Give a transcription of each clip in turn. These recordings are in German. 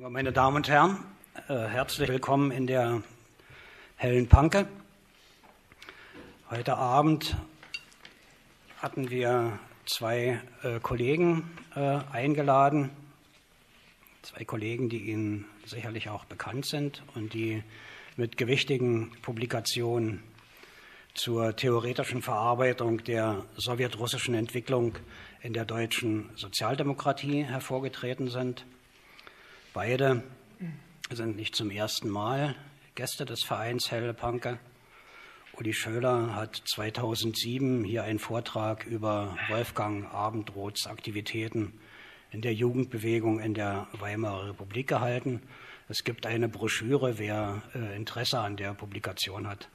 Meine Damen und Herren, herzlich willkommen in der Hellen Panke. Heute Abend hatten wir zwei Kollegen eingeladen, zwei Kollegen, die Ihnen sicherlich auch bekannt sind und die mit gewichtigen Publikationen zur theoretischen Verarbeitung der sowjetrussischen Entwicklung in der deutschen Sozialdemokratie hervorgetreten sind. Beide sind nicht zum ersten Mal Gäste des Vereins Helle Panke. Uli Schöler hat 2007 hier einen Vortrag über Wolfgang Abendroths Aktivitäten in der Jugendbewegung in der Weimarer Republik gehalten. Es gibt eine Broschüre, wer Interesse an der Publikation hat,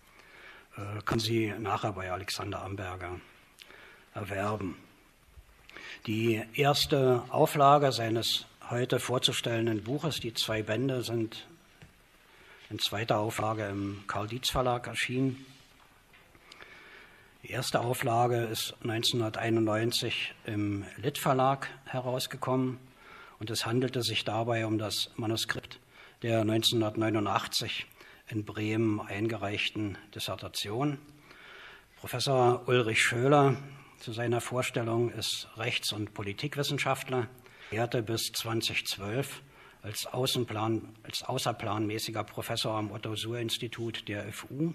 kann sie nachher bei Alexander Amberger erwerben. Die erste Auflage seines heute vorzustellenden Buches, die zwei Bände, sind in zweiter Auflage im Karl-Dietz-Verlag erschienen. Die erste Auflage ist 1991 im Lit-Verlag herausgekommen und es handelte sich dabei um das Manuskript der 1989 in Bremen eingereichten Dissertation. Professor Ulrich Schöler zu seiner Vorstellung ist Rechts- und Politikwissenschaftler. Er hatte bis 2012 als außerplanmäßiger Professor am Otto-Suhr-Institut der FU.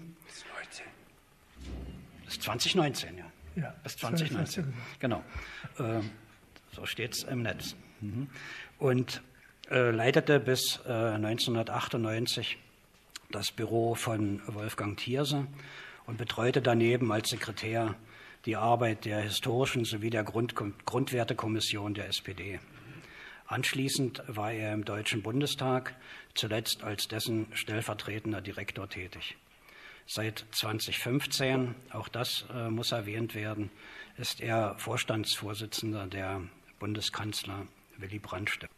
Bis 2019, ja. Bis 2019, genau. So steht es im Netz. Und leitete bis 1998 das Büro von Wolfgang Thierse und betreute daneben als Sekretär die Arbeit der historischen sowie der Grundwertekommission der SPD. Anschließend war er im Deutschen Bundestag, zuletzt als dessen stellvertretender Direktor tätig. Seit 2015, auch das muss erwähnt werden, ist er Vorstandsvorsitzender der Bundeskanzler Willy-Brandt-Stiftung.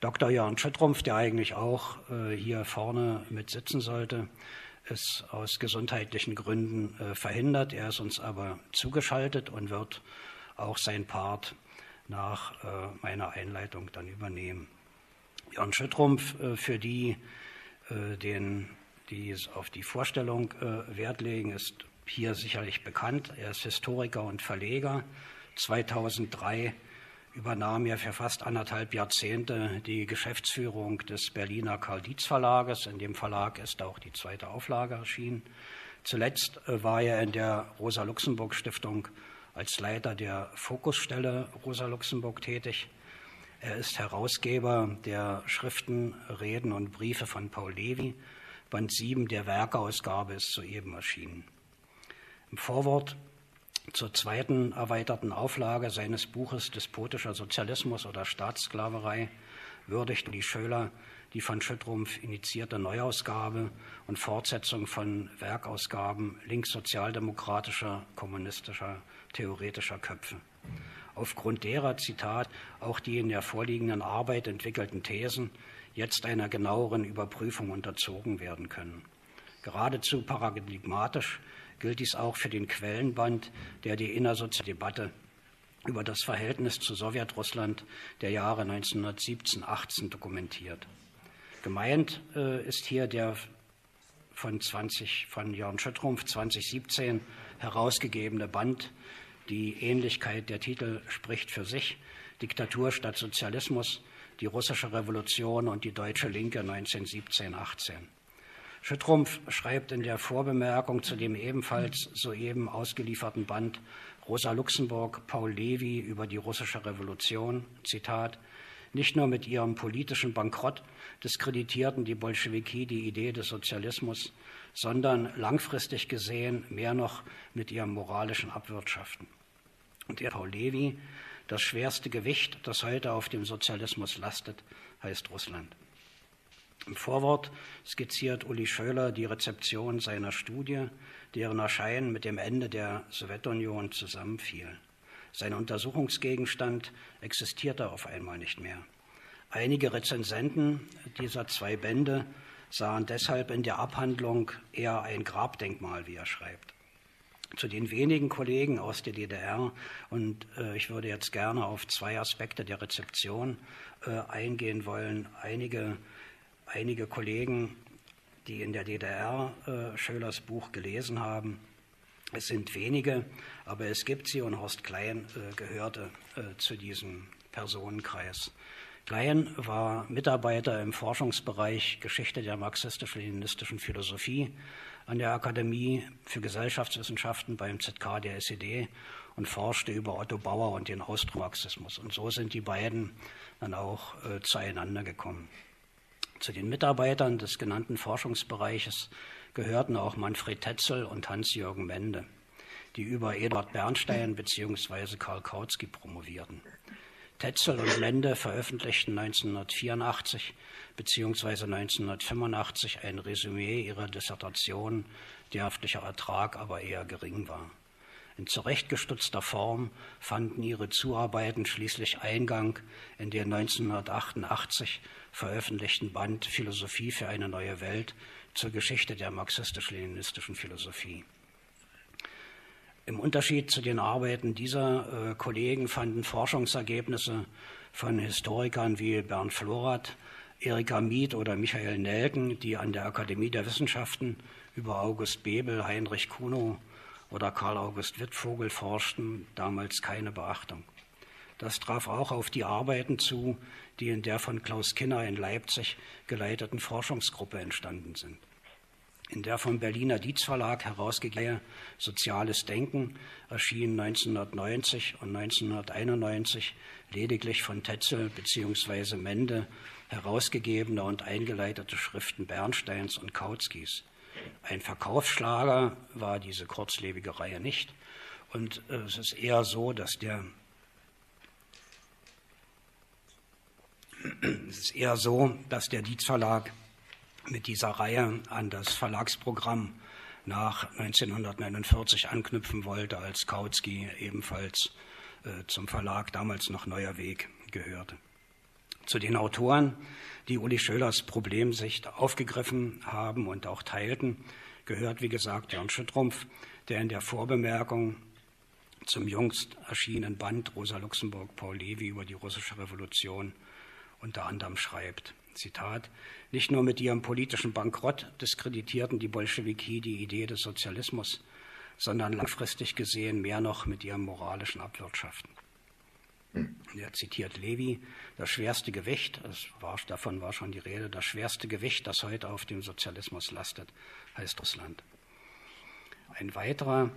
Dr. Jörn Schütrumpf, der eigentlich auch hier vorne mit sitzen sollte, ist aus gesundheitlichen Gründen verhindert. Er ist uns aber zugeschaltet und wird auch sein Part nach meiner Einleitung dann übernehmen. Jörn Schütrumpf, für die, die auf die Vorstellung Wert legen, ist hier sicherlich bekannt. Er ist Historiker und Verleger. 2003 übernahm er für fast anderthalb Jahrzehnte die Geschäftsführung des Berliner Karl-Dietz-Verlages. In dem Verlag ist auch die zweite Auflage erschienen. Zuletzt war er in der Rosa-Luxemburg-Stiftung als Leiter der Fokusstelle Rosa-Luxemburg tätig. Er ist Herausgeber der Schriften, Reden und Briefe von Paul Levi. Band 7 der Werkeausgabe ist soeben erschienen. Im Vorwort zur zweiten erweiterten Auflage seines Buches Despotischer Sozialismus oder Staatssklaverei würdigt Uli Schöler die von Schüttrumpf initiierte Neuausgabe und Fortsetzung von Werkausgaben linkssozialdemokratischer, kommunistischer, theoretischer Köpfe. Aufgrund derer, Zitat, auch die in der vorliegenden Arbeit entwickelten Thesen jetzt einer genaueren Überprüfung unterzogen werden können. Geradezu paradigmatisch gilt dies auch für den Quellenband, der die innersoziale Debatte über das Verhältnis zu Sowjetrussland der Jahre 1917-18 dokumentiert. Gemeint ist hier der von Jörn Schütrumpf 2017 herausgegebene Band. Die Ähnlichkeit der Titel spricht für sich. Diktatur statt Sozialismus, die russische Revolution und die deutsche Linke 1917-18. Schüttrumpf schreibt in der Vorbemerkung zu dem ebenfalls soeben ausgelieferten Band Rosa Luxemburg, Paul Levi über die russische Revolution, Zitat, nicht nur mit ihrem politischen Bankrott diskreditierten die Bolschewiki die Idee des Sozialismus, sondern langfristig gesehen mehr noch mit ihrem moralischen Abwirtschaften. Und er, Paul Levi, das schwerste Gewicht, das heute auf dem Sozialismus lastet, heißt Russland. Im Vorwort skizziert Uli Schöler die Rezeption seiner Studie, deren Erscheinen mit dem Ende der Sowjetunion zusammenfiel. Sein Untersuchungsgegenstand existierte auf einmal nicht mehr. Einige Rezensenten dieser zwei Bände sahen deshalb in der Abhandlung eher ein Grabdenkmal, wie er schreibt. zu den wenigen Kollegen aus der DDR. Und ich würde jetzt gerne auf zwei Aspekte der Rezeption eingehen wollen. Einige Kollegen, die in der DDR Schölers Buch gelesen haben, es sind wenige, aber es gibt sie, und Horst Klein gehörte zu diesem Personenkreis. Klein war Mitarbeiter im Forschungsbereich Geschichte der marxistisch-leninistischen Philosophie an der Akademie für Gesellschaftswissenschaften beim ZK der SED und forschte über Otto Bauer und den Austro-Marxismus. Und so sind die beiden dann auch zueinander gekommen. Zu den Mitarbeitern des genannten Forschungsbereiches gehörten auch Manfred Tetzel und Hans-Jürgen Mende, die über Eduard Bernstein bzw. Karl Kautsky promovierten. Tetzel und Mende veröffentlichten 1984 bzw. 1985 ein Resümee ihrer Dissertation, derartiger Ertrag aber eher gering war. In zurechtgestutzter Form fanden ihre Zuarbeiten schließlich Eingang in den 1988 veröffentlichten Band Philosophie für eine neue Welt zur Geschichte der marxistisch-leninistischen Philosophie. Im Unterschied zu den Arbeiten dieser Kollegen fanden Forschungsergebnisse von Historikern wie Bernd Florath, Erika Mieth oder Michael Nelken, die an der Akademie der Wissenschaften über August Bebel, Heinrich Kuno oder Karl August Wittfogel forschten, damals keine Beachtung. Das traf auch auf die Arbeiten zu, die in der von Klaus Kinner in Leipzig geleiteten Forschungsgruppe entstanden sind. In der vom Berliner Dietz Verlag herausgegebenen Soziales Denken erschienen 1990 und 1991 lediglich von Tetzel bzw. Mende herausgegebene und eingeleitete Schriften Bernsteins und Kautskys. Ein Verkaufsschlager war diese kurzlebige Reihe nicht, und es ist eher so, dass der Dietz Verlag mit dieser Reihe an das Verlagsprogramm nach 1949 anknüpfen wollte, als Kautsky ebenfalls zum Verlag, damals noch Neuer Weg, gehörte. Zu den Autoren, die Uli Schölers Problemsicht aufgegriffen haben und auch teilten, gehört, wie gesagt, Jörn Schütrumpf, der in der Vorbemerkung zum jüngst erschienenen Band Rosa-Luxemburg, Paul Levi über die russische Revolution unter anderem schreibt. Zitat: Nicht nur mit ihrem politischen Bankrott diskreditierten die Bolschewiki die Idee des Sozialismus, sondern langfristig gesehen mehr noch mit ihrem moralischen Abwirtschaften. Er zitiert Levi: Das schwerste Gewicht, davon war schon die Rede, das schwerste Gewicht, das heute auf dem Sozialismus lastet, heißt Russland. Ein weiterer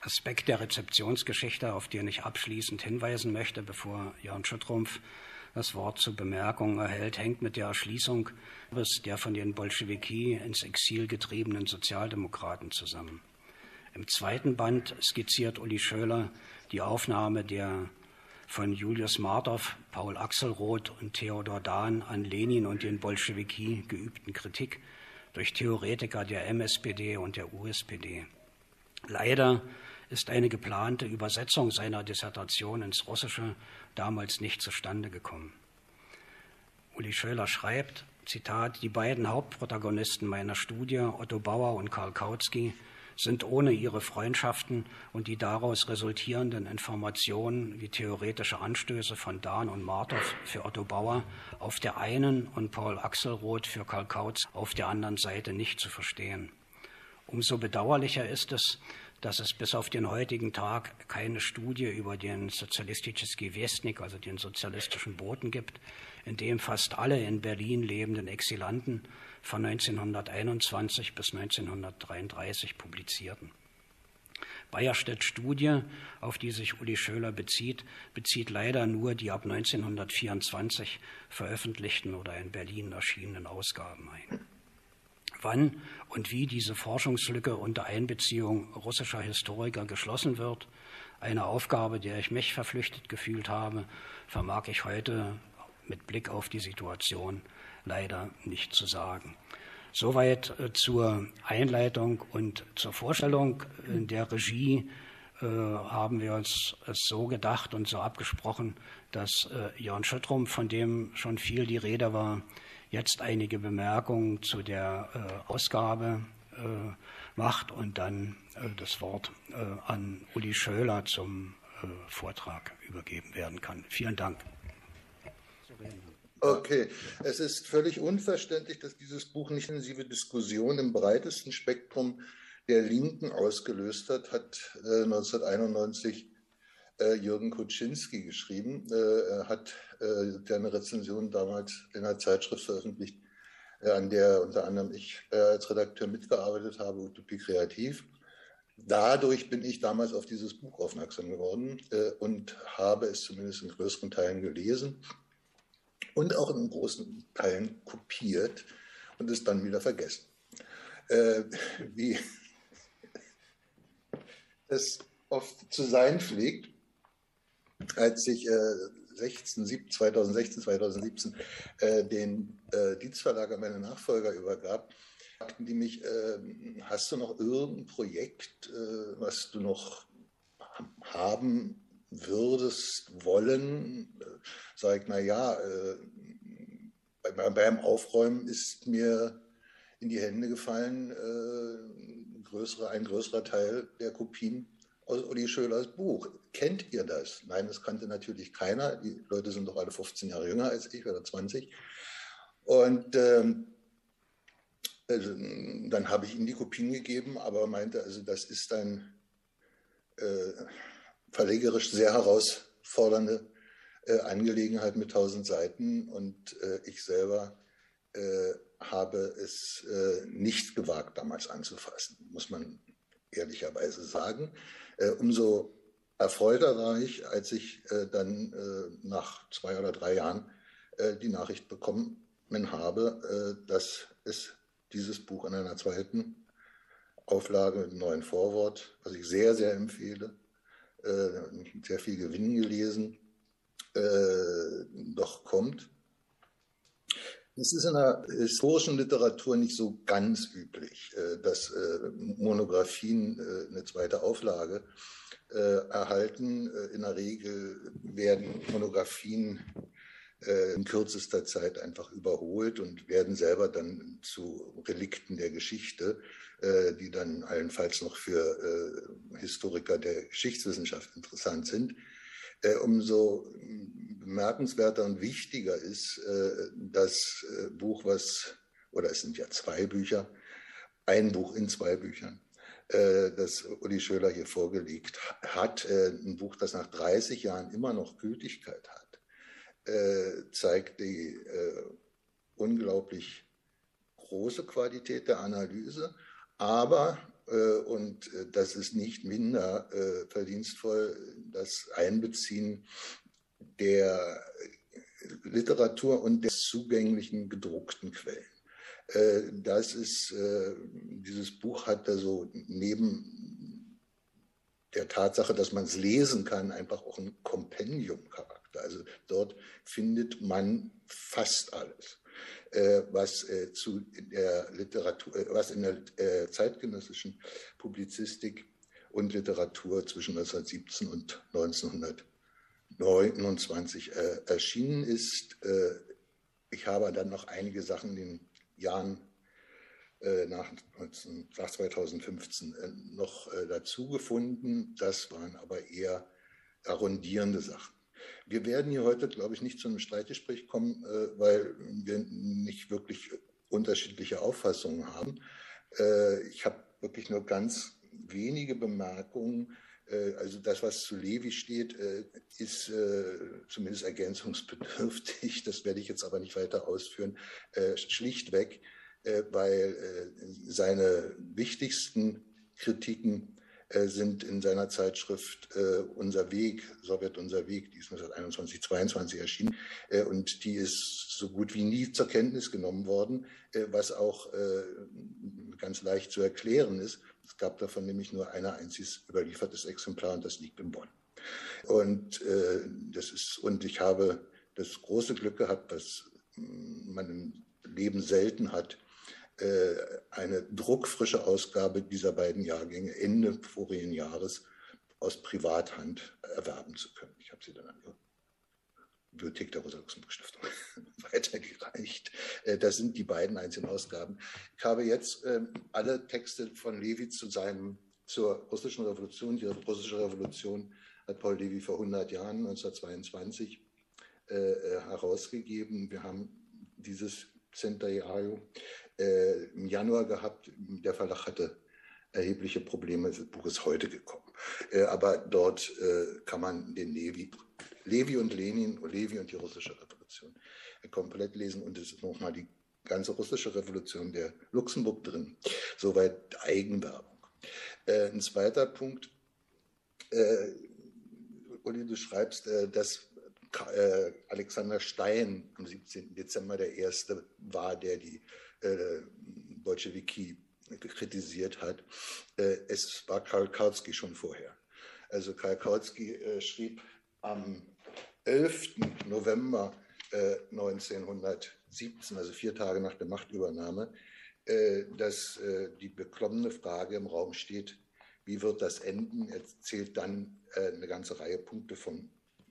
Aspekt der Rezeptionsgeschichte, auf den ich abschließend hinweisen möchte, bevor Jörn Schütrumpf das Wort zur Bemerkung erhält, hängt mit der Erschließung der von den Bolschewiki ins Exil getriebenen Sozialdemokraten zusammen. Im zweiten Band skizziert Uli Schöler die Aufnahme der von Julius Martov, Paul Axelrod und Theodor Dahn an Lenin und den Bolschewiki geübten Kritik durch Theoretiker der MSPD und der USPD. Leider ist eine geplante Übersetzung seiner Dissertation ins Russische damals nicht zustande gekommen. Uli Schöler schreibt, Zitat: Die beiden Hauptprotagonisten meiner Studie, Otto Bauer und Karl Kautsky, sind ohne ihre Freundschaften und die daraus resultierenden Informationen wie theoretische Anstöße von Dahn und Martov für Otto Bauer auf der einen und Paul Axelrod für Karl Kautsky auf der anderen Seite nicht zu verstehen. Umso bedauerlicher ist es, dass es bis auf den heutigen Tag keine Studie über den Sozialistischen Westnik, also den sozialistischen Boten, gibt, in dem fast alle in Berlin lebenden Exilanten von 1921 bis 1933 publizierten. Bayerstedts Studie, auf die sich Uli Schöler bezieht, leider nur die ab 1924 veröffentlichten oder in Berlin erschienenen Ausgaben ein. Wann und wie diese Forschungslücke unter Einbeziehung russischer Historiker geschlossen wird, eine Aufgabe, der ich mich verpflichtet gefühlt habe, vermag ich heute mit Blick auf die Situation leider nicht zu sagen. Soweit zur Einleitung und zur Vorstellung. In der Regie haben wir uns es so gedacht und so abgesprochen, dass Jörn Schüttrumpf, von dem schon viel die Rede war, jetzt einige Bemerkungen zu der Ausgabe macht und dann das Wort an Uli Schöler zum Vortrag übergeben werden kann. Vielen Dank. Okay, es ist völlig unverständlich, dass dieses Buch nicht intensive Diskussion im breitesten Spektrum der Linken ausgelöst hat, hat 1991 Jürgen Kuczynski geschrieben, hat eine Rezension damals in einer Zeitschrift veröffentlicht, an der unter anderem ich als Redakteur mitgearbeitet habe, Utopie Kreativ. Dadurch bin ich damals auf dieses Buch aufmerksam geworden und habe es zumindest in größeren Teilen gelesen und auch in großen Teilen kopiert und es dann wieder vergessen. Wie es oft zu sein pflegt, als ich 2016, 2017 den Dietz Verlag an meine Nachfolger übergab, fragten die mich, hast du noch irgendein Projekt, was du noch haben würdest, wollen? Sag ich, naja, beim Aufräumen ist mir in die Hände gefallen ein größerer Teil der Kopien aus Uli Schölers Buch. Kennt ihr das? Nein, das kannte natürlich keiner. Die Leute sind doch alle 15 Jahre jünger als ich oder 20. Und also, dann habe ich ihm die Kopien gegeben, aber meinte, also das ist ein verlegerisch sehr herausfordernde Angelegenheit mit 1000 Seiten und ich selber habe es nicht gewagt, damals anzufassen, muss man ehrlicherweise sagen. Umso erfreuter war ich, als ich dann nach 2 oder 3 Jahren die Nachricht bekommen habe, dass es dieses Buch in einer zweiten Auflage mit einem neuen Vorwort, was ich sehr, sehr empfehle, sehr viel Gewinn gelesen, doch kommt. Es ist in der historischen Literatur nicht so ganz üblich, dass Monographien eine zweite Auflage erhalten. In der Regel werden Monographien in kürzester Zeit einfach überholt und werden selber dann zu Relikten der Geschichte, die dann allenfalls noch für Historiker der Geschichtswissenschaft interessant sind. Umso bemerkenswerter und wichtiger ist das Buch, was, oder es sind ja 2 Bücher, ein Buch in 2 Büchern, das Uli Schöler hier vorgelegt hat, ein Buch, das nach 30 Jahren immer noch Gültigkeit hat, zeigt die unglaublich große Qualität der Analyse, aber, und das ist nicht minder verdienstvoll, das Einbeziehen der Literatur und der zugänglichen gedruckten Quellen. Das ist, dieses Buch hat also neben der Tatsache, dass man es lesen kann, einfach auch einen Kompendiumcharakter. Also dort findet man fast alles, was zu der Literatur, was in der zeitgenössischen Publizistik und Literatur zwischen 1917 und 1929 erschienen ist. Ich habe dann noch einige Sachen in den Jahren nach 2015 noch dazu gefunden. Das waren aber eher arrondierende Sachen. Wir werden hier heute, glaube ich, nicht zu einem Streitgespräch kommen, weil wir nicht wirklich unterschiedliche Auffassungen haben. Ich habe wirklich nur ganz wenige Bemerkungen. Also das, was zu Levi steht, ist zumindest ergänzungsbedürftig. Das werde ich jetzt aber nicht weiter ausführen. Schlichtweg, weil seine wichtigsten Kritiken sind in seiner Zeitschrift Unser Weg, Sowjet Unser Weg, die ist 1921, 22 erschienen und die ist so gut wie nie zur Kenntnis genommen worden, was auch ganz leicht zu erklären ist. Es gab davon nämlich nur ein einziges überliefertes Exemplar und das liegt in Bonn. Und ich habe das große Glück gehabt, was man im Leben selten hat, eine druckfrische Ausgabe dieser beiden Jahrgänge Ende vorigen Jahres aus Privathand erwerben zu können. Ich habe sie dann Bibliothek der Rosa-Luxemburg-Stiftung weitergereicht. Das sind die beiden einzelnen Ausgaben. Ich habe jetzt alle Texte von Levi zur russischen Revolution. Die russische Revolution hat Paul Levi vor 100 Jahren, 1922, herausgegeben. Wir haben dieses Centenario im Januar gehabt. Der Verlag hatte erhebliche Probleme. Das Buch ist heute gekommen. Aber dort kann man den Levi und Lenin, Levi und die russische Revolution komplett lesen. Und es ist nochmal die ganze russische Revolution der Luxemburg drin. Soweit Eigenwerbung. Ein zweiter Punkt. Uli, du schreibst, dass Alexander Stein am 17. Dezember der Erste war, der die Bolschewiki kritisiert hat. Es war Karl Kautsky schon vorher. Also Karl Kautsky schrieb am 11. November 1917, also 4 Tage nach der Machtübernahme, dass die beklommene Frage im Raum steht, wie wird das enden? Er zählt dann eine ganze Reihe Punkte von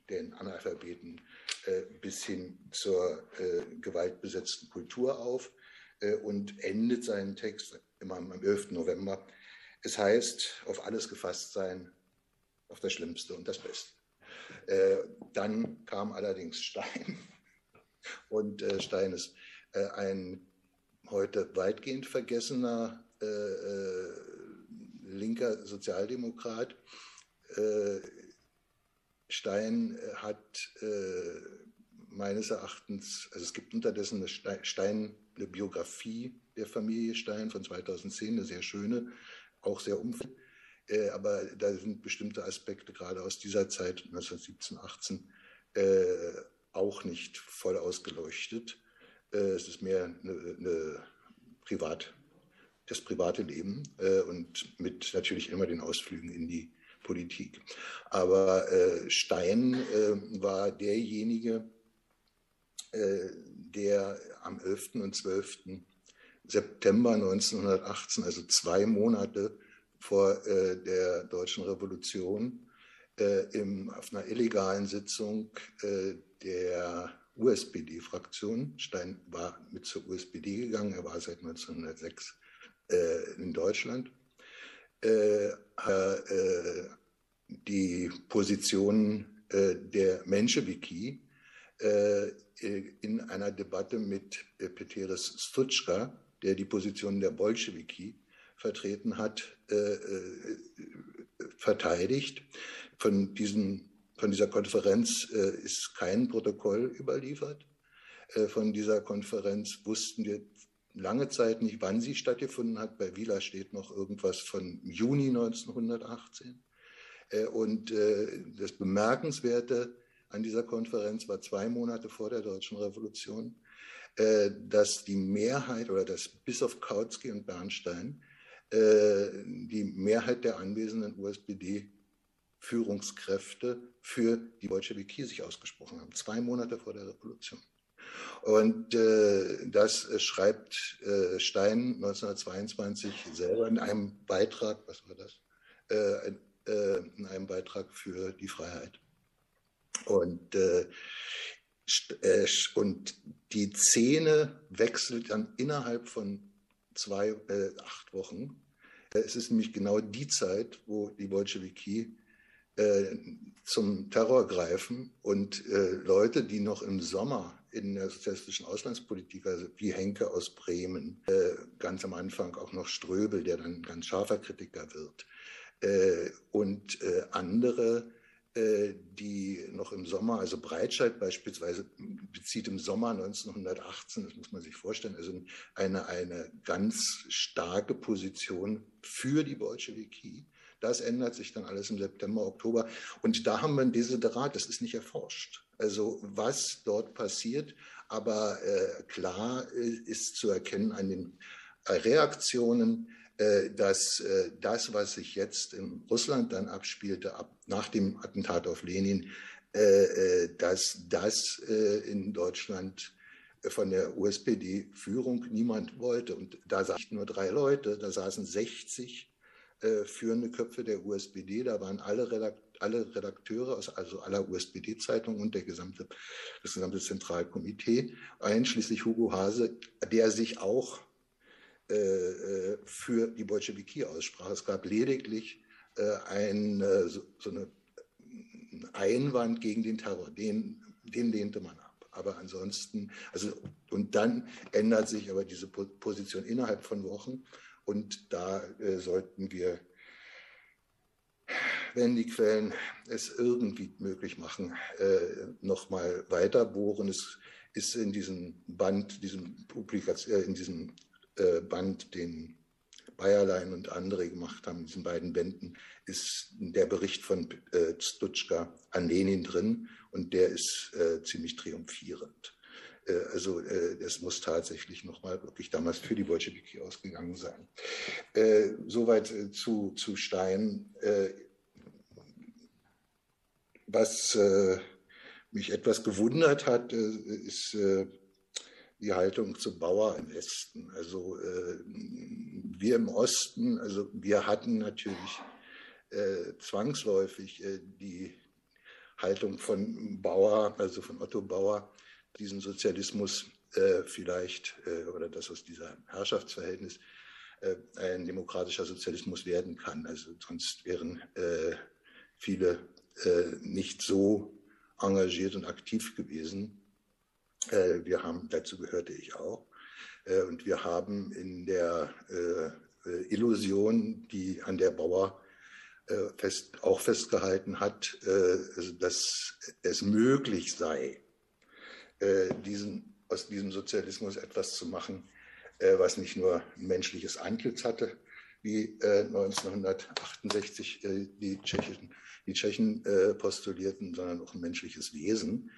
den Analphabeten bis hin zur gewaltbesetzten Kultur auf und endet seinen Text immer am 11. November. Es heißt, auf alles gefasst sein, auf das Schlimmste und das Beste. Dann kam allerdings Stein. Und Stein ist ein heute weitgehend vergessener linker Sozialdemokrat. Stein hat meines Erachtens, also es gibt unterdessen eine Biografie der Familie Stein von 2010, eine sehr schöne, auch sehr umfassend. Aber da sind bestimmte Aspekte gerade aus dieser Zeit, 1917, 18, auch nicht voll ausgeleuchtet. Es ist mehr das private Leben und mit natürlich immer den Ausflügen in die Politik. Aber Stein war derjenige, der am 11. und 12. September 1918, also 2 Monate vor der Deutschen Revolution, auf einer illegalen Sitzung der USPD-Fraktion. Stein war mit zur USPD gegangen, er war seit 1906 in Deutschland, die Positionen der Menschewiki in einer Debatte mit Peteris Stutschka, der die Positionen der Bolschewiki vertreten hat, verteidigt. Von dieser Konferenz ist kein Protokoll überliefert. Von dieser Konferenz wussten wir lange Zeit nicht, wann sie stattgefunden hat. Bei Wieler steht noch irgendwas von Juni 1918. Und das Bemerkenswerte an dieser Konferenz war 2 Monate vor der Deutschen Revolution, dass die Mehrheit, oder dass bis auf Kautsky und Bernstein, die Mehrheit der anwesenden USPD-Führungskräfte für die Bolschewiki sich ausgesprochen haben, 2 Monate vor der Revolution. Und das schreibt Stein 1922 selber in einem Beitrag, was war das? In einem Beitrag für die Freiheit. Und die Szene wechselt dann innerhalb von 8 Wochen. Es ist nämlich genau die Zeit, wo die Bolschewiki zum Terror greifen und Leute, die noch im Sommer in der sozialistischen Auslandspolitik, also wie Henke aus Bremen, ganz am Anfang auch noch Ströbel, der dann ein ganz scharfer Kritiker wird, und andere, die noch im Sommer, also Breitscheid beispielsweise bezieht im Sommer 1918, das muss man sich vorstellen, also eine ganz starke Position für die Bolschewiki. Das ändert sich dann alles im September, Oktober. Und da haben wir ein Desiderat, das ist nicht erforscht. Also was dort passiert, aber klar ist zu erkennen an den Reaktionen, dass das, was sich jetzt in Russland dann abspielte, nach dem Attentat auf Lenin, dass das in Deutschland von der USPD-Führung niemand wollte. Und da saßen nicht nur 3 Leute, da saßen 60 führende Köpfe der USPD, da waren alle alle Redakteure, also aller USPD-Zeitungen und das gesamte Zentralkomitee, einschließlich Hugo Haase, der sich auch für die Bolschewiki aussprach. Es gab lediglich so einen Einwand gegen den Terror, den lehnte man ab. Aber ansonsten, und dann ändert sich aber diese Position innerhalb von Wochen. Und da sollten wir, wenn die Quellen es irgendwie möglich machen, nochmal weiter bohren. Es ist in diesem Band, den Bayerlein und andere gemacht haben, in diesen beiden Bänden, ist der Bericht von Stutschka an Lenin drin, und der ist ziemlich triumphierend. Es muss tatsächlich nochmal wirklich damals für die Bolschewiki ausgegangen sein. Soweit zu Stein. Was mich etwas gewundert hat, ist die Haltung zu Bauer im Westen. Wir im Osten, wir hatten natürlich zwangsläufig die Haltung von Bauer, von Otto Bauer, diesen Sozialismus vielleicht, oder dass aus diesem Herrschaftsverhältnis ein demokratischer Sozialismus werden kann. Sonst wären viele nicht so engagiert und aktiv gewesen. Dazu gehörte ich auch. Und wir haben in der Illusion, die an der Bauer auch festgehalten hat, dass es möglich sei, aus diesem Sozialismus etwas zu machen, was nicht nur ein menschliches Antlitz hatte, wie 1968 die Tschechen postulierten, sondern auch ein menschliches Wesen.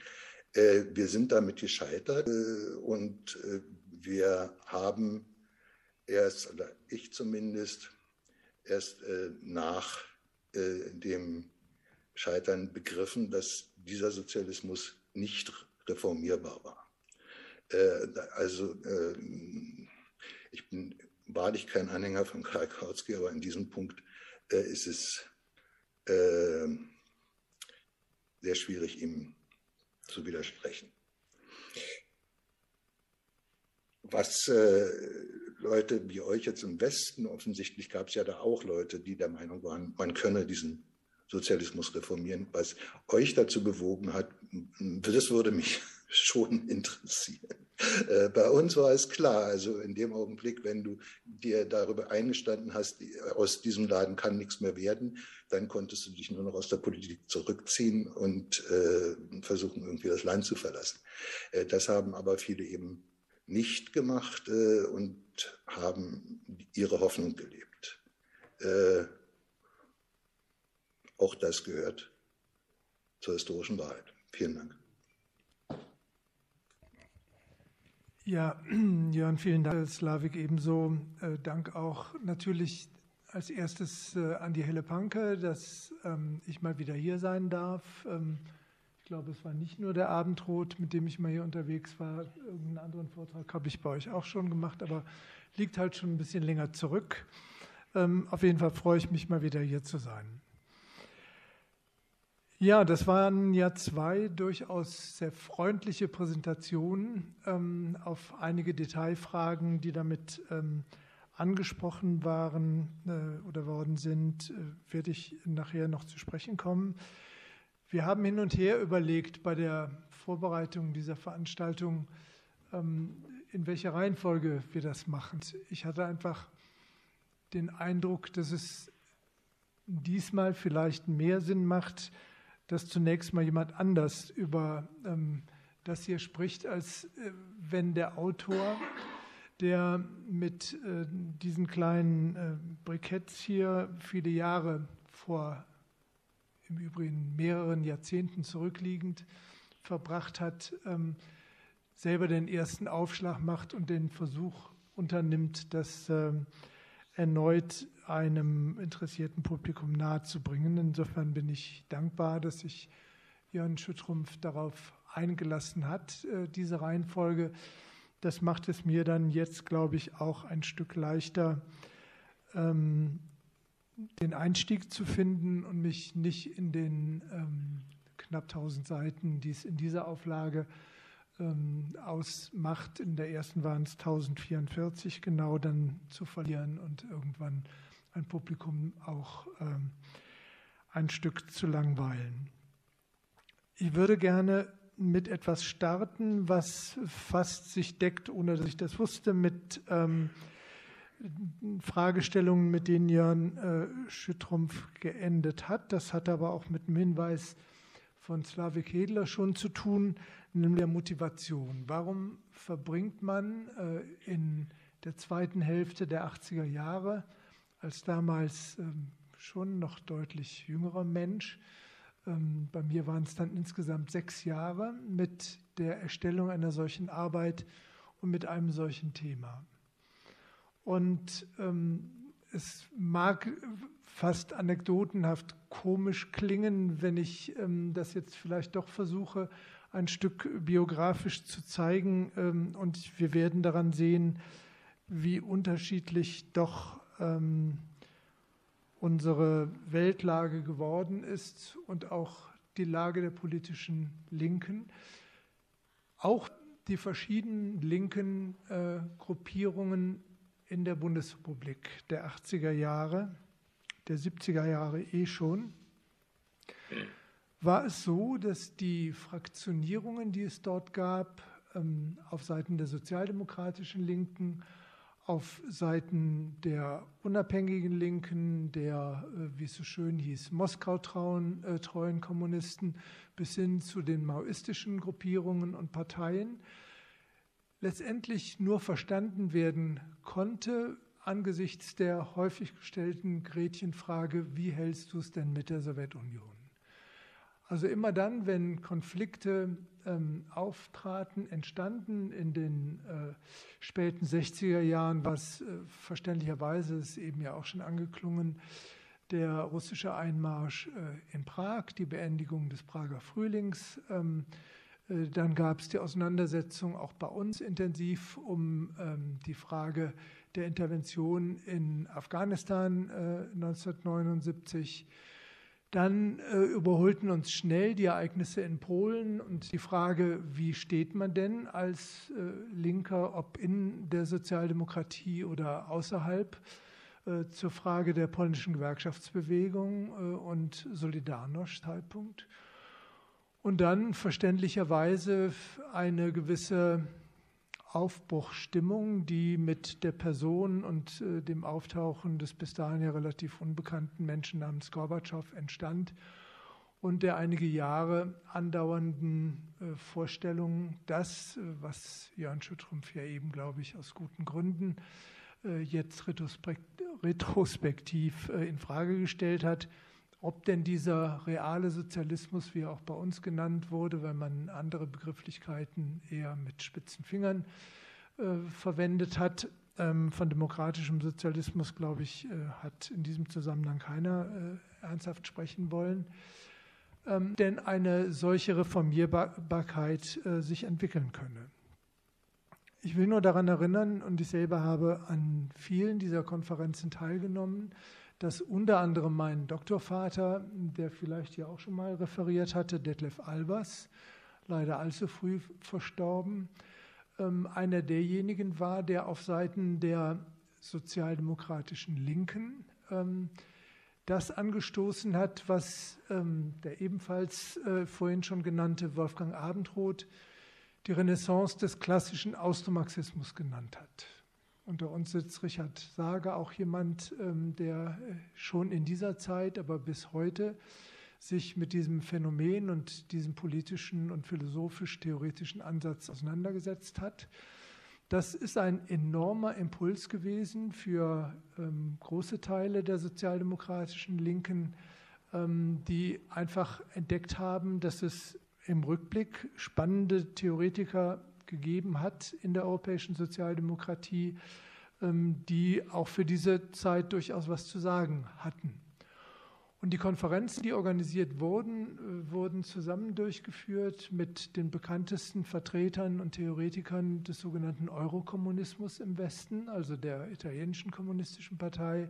Wir sind damit gescheitert, und wir haben ich zumindest erst nach dem Scheitern begriffen, dass dieser Sozialismus nicht reformierbar war. Ich bin wahrlich kein Anhänger von Karl Kautsky, aber in diesem Punkt ist es sehr schwierig, ihm zu widersprechen. Was Leute wie euch jetzt im Westen, offensichtlich gab es ja da auch Leute, die der Meinung waren, man könne diesen Sozialismus reformieren, was euch dazu bewogen hat, das würde mich schon interessieren. Bei uns war es klar, in dem Augenblick, wenn du dir darüber eingestanden hast, aus diesem Laden kann nichts mehr werden, dann konntest du dich nur noch aus der Politik zurückziehen und versuchen, irgendwie das Land zu verlassen. Das haben aber viele eben nicht gemacht und haben ihre Hoffnung gelebt. Auch das gehört zur historischen Wahrheit. Vielen Dank. Ja, Jörn, vielen Dank, Slavik, ebenso. Dank auch natürlich als erstes an die Helle Panke, dass ich mal wieder hier sein darf. Ich glaube, es war nicht nur der Abendrot, mit dem ich mal hier unterwegs war. Irgendeinen anderen Vortrag habe ich bei euch auch schon gemacht, aber liegt halt schon ein bisschen länger zurück. Auf jeden Fall freue ich mich, mal wieder hier zu sein. Ja, das waren ja zwei durchaus sehr freundliche Präsentationen auf einige Detailfragen, die damit angesprochen waren oder worden sind, werde ich nachher noch zu sprechen kommen. Wir haben hin und her überlegt bei der Vorbereitung dieser Veranstaltung, in welcher Reihenfolge wir das machen. Ich hatte einfach den Eindruck, dass es diesmal vielleicht mehr Sinn macht, dass zunächst mal jemand anders über das hier spricht, als wenn der Autor, der mit diesen kleinen Briketts hier viele Jahre vor, im Übrigen mehreren Jahrzehnten zurückliegend, verbracht hat, selber den ersten Aufschlag macht und den Versuch unternimmt, das erneut einem interessierten Publikum nahezubringen. Insofern bin ich dankbar, dass sich Jörn Schütrumpf darauf eingelassen hat, diese Reihenfolge. Das macht es mir dann jetzt, glaube ich, auch ein Stück leichter, den Einstieg zu finden und mich nicht in den knapp 1000 Seiten, die es in dieser Auflage ausmacht, in der ersten waren es 1044 genau, dann zu verlieren und irgendwann ein Publikum auch ein Stück zu langweilen. Ich würde gerne mit etwas starten, was fast sich deckt, ohne dass ich das wusste, mit Fragestellungen, mit denen Jörn Schütrumpf geendet hat. Das hat aber auch mit dem Hinweis von Slavik Hedler schon zu tun, nämlich der Motivation. Warum verbringt man in der zweiten Hälfte der 80er Jahre als damals schon noch deutlich jüngerer Mensch, bei mir waren es dann insgesamt 6 Jahre, mit der Erstellung einer solchen Arbeit und mit einem solchen Thema. Und es mag fast anekdotenhaft komisch klingen, wenn ich das jetzt vielleicht doch versuche, ein Stück biografisch zu zeigen. Und wir werden daran sehen, wie unterschiedlich doch unsere Weltlage geworden ist und auch die Lage der politischen Linken. Auch die verschiedenen linken Gruppierungen in der Bundesrepublik der 80er Jahre, der 70er Jahre eh schon, war es so, dass die Fraktionierungen, die es dort gab, auf Seiten der sozialdemokratischen Linken, auf Seiten der unabhängigen Linken, der, wie es so schön hieß, Moskau-treuen Kommunisten bis hin zu den maoistischen Gruppierungen und Parteien letztendlich nur verstanden werden konnte angesichts der häufig gestellten Gretchenfrage, wie hältst du es denn mit der Sowjetunion? Also immer dann, wenn Konflikte auftraten, entstanden in den späten 60er Jahren, was verständlicherweise, ist eben ja auch schon angeklungen, der russische Einmarsch in Prag, die Beendigung des Prager Frühlings, dann gab es die Auseinandersetzung auch bei uns intensiv um die Frage der Intervention in Afghanistan 1979, Dann überholten uns schnell die Ereignisse in Polen und die Frage, wie steht man denn als Linker, ob in der Sozialdemokratie oder außerhalb, zur Frage der polnischen Gewerkschaftsbewegung und Solidarność-Zeitpunkt. Und dann verständlicherweise eine gewisse Aufbruchstimmung, die mit der Person und dem Auftauchen des bis dahin ja relativ unbekannten Menschen namens Gorbatschow entstand und der einige Jahre andauernden Vorstellung, das, was Jörn Schütrumpf ja eben, glaube ich, aus guten Gründen jetzt retrospektiv in Frage gestellt hat, ob denn dieser reale Sozialismus, wie er auch bei uns genannt wurde, weil man andere Begrifflichkeiten eher mit spitzen Fingern verwendet hat, von demokratischem Sozialismus, glaube ich, hat in diesem Zusammenhang keiner ernsthaft sprechen wollen, denn eine solche Reformierbarkeit sich entwickeln könne. Ich will nur daran erinnern, und ich selber habe an vielen dieser Konferenzen teilgenommen, dass unter anderem mein Doktorvater, der vielleicht ja auch schon mal referiert hatte, Detlef Albers, leider allzu früh verstorben, einer derjenigen war, der auf Seiten der sozialdemokratischen Linken das angestoßen hat, was der ebenfalls vorhin schon genannte Wolfgang Abendroth die Renaissance des klassischen Austro-Marxismus genannt hat. Unter uns sitzt Richard Sager, auch jemand, der schon in dieser Zeit, aber bis heute sich mit diesem Phänomen und diesem politischen und philosophisch-theoretischen Ansatz auseinandergesetzt hat. Das ist ein enormer Impuls gewesen für große Teile der sozialdemokratischen Linken, die einfach entdeckt haben, dass es im Rückblick spannende Theoretiker gegeben hat in der europäischen Sozialdemokratie, die auch für diese Zeit durchaus was zu sagen hatten. Und die Konferenzen, die organisiert wurden, wurden zusammen durchgeführt mit den bekanntesten Vertretern und Theoretikern des sogenannten Eurokommunismus im Westen, also der italienischen kommunistischen Partei,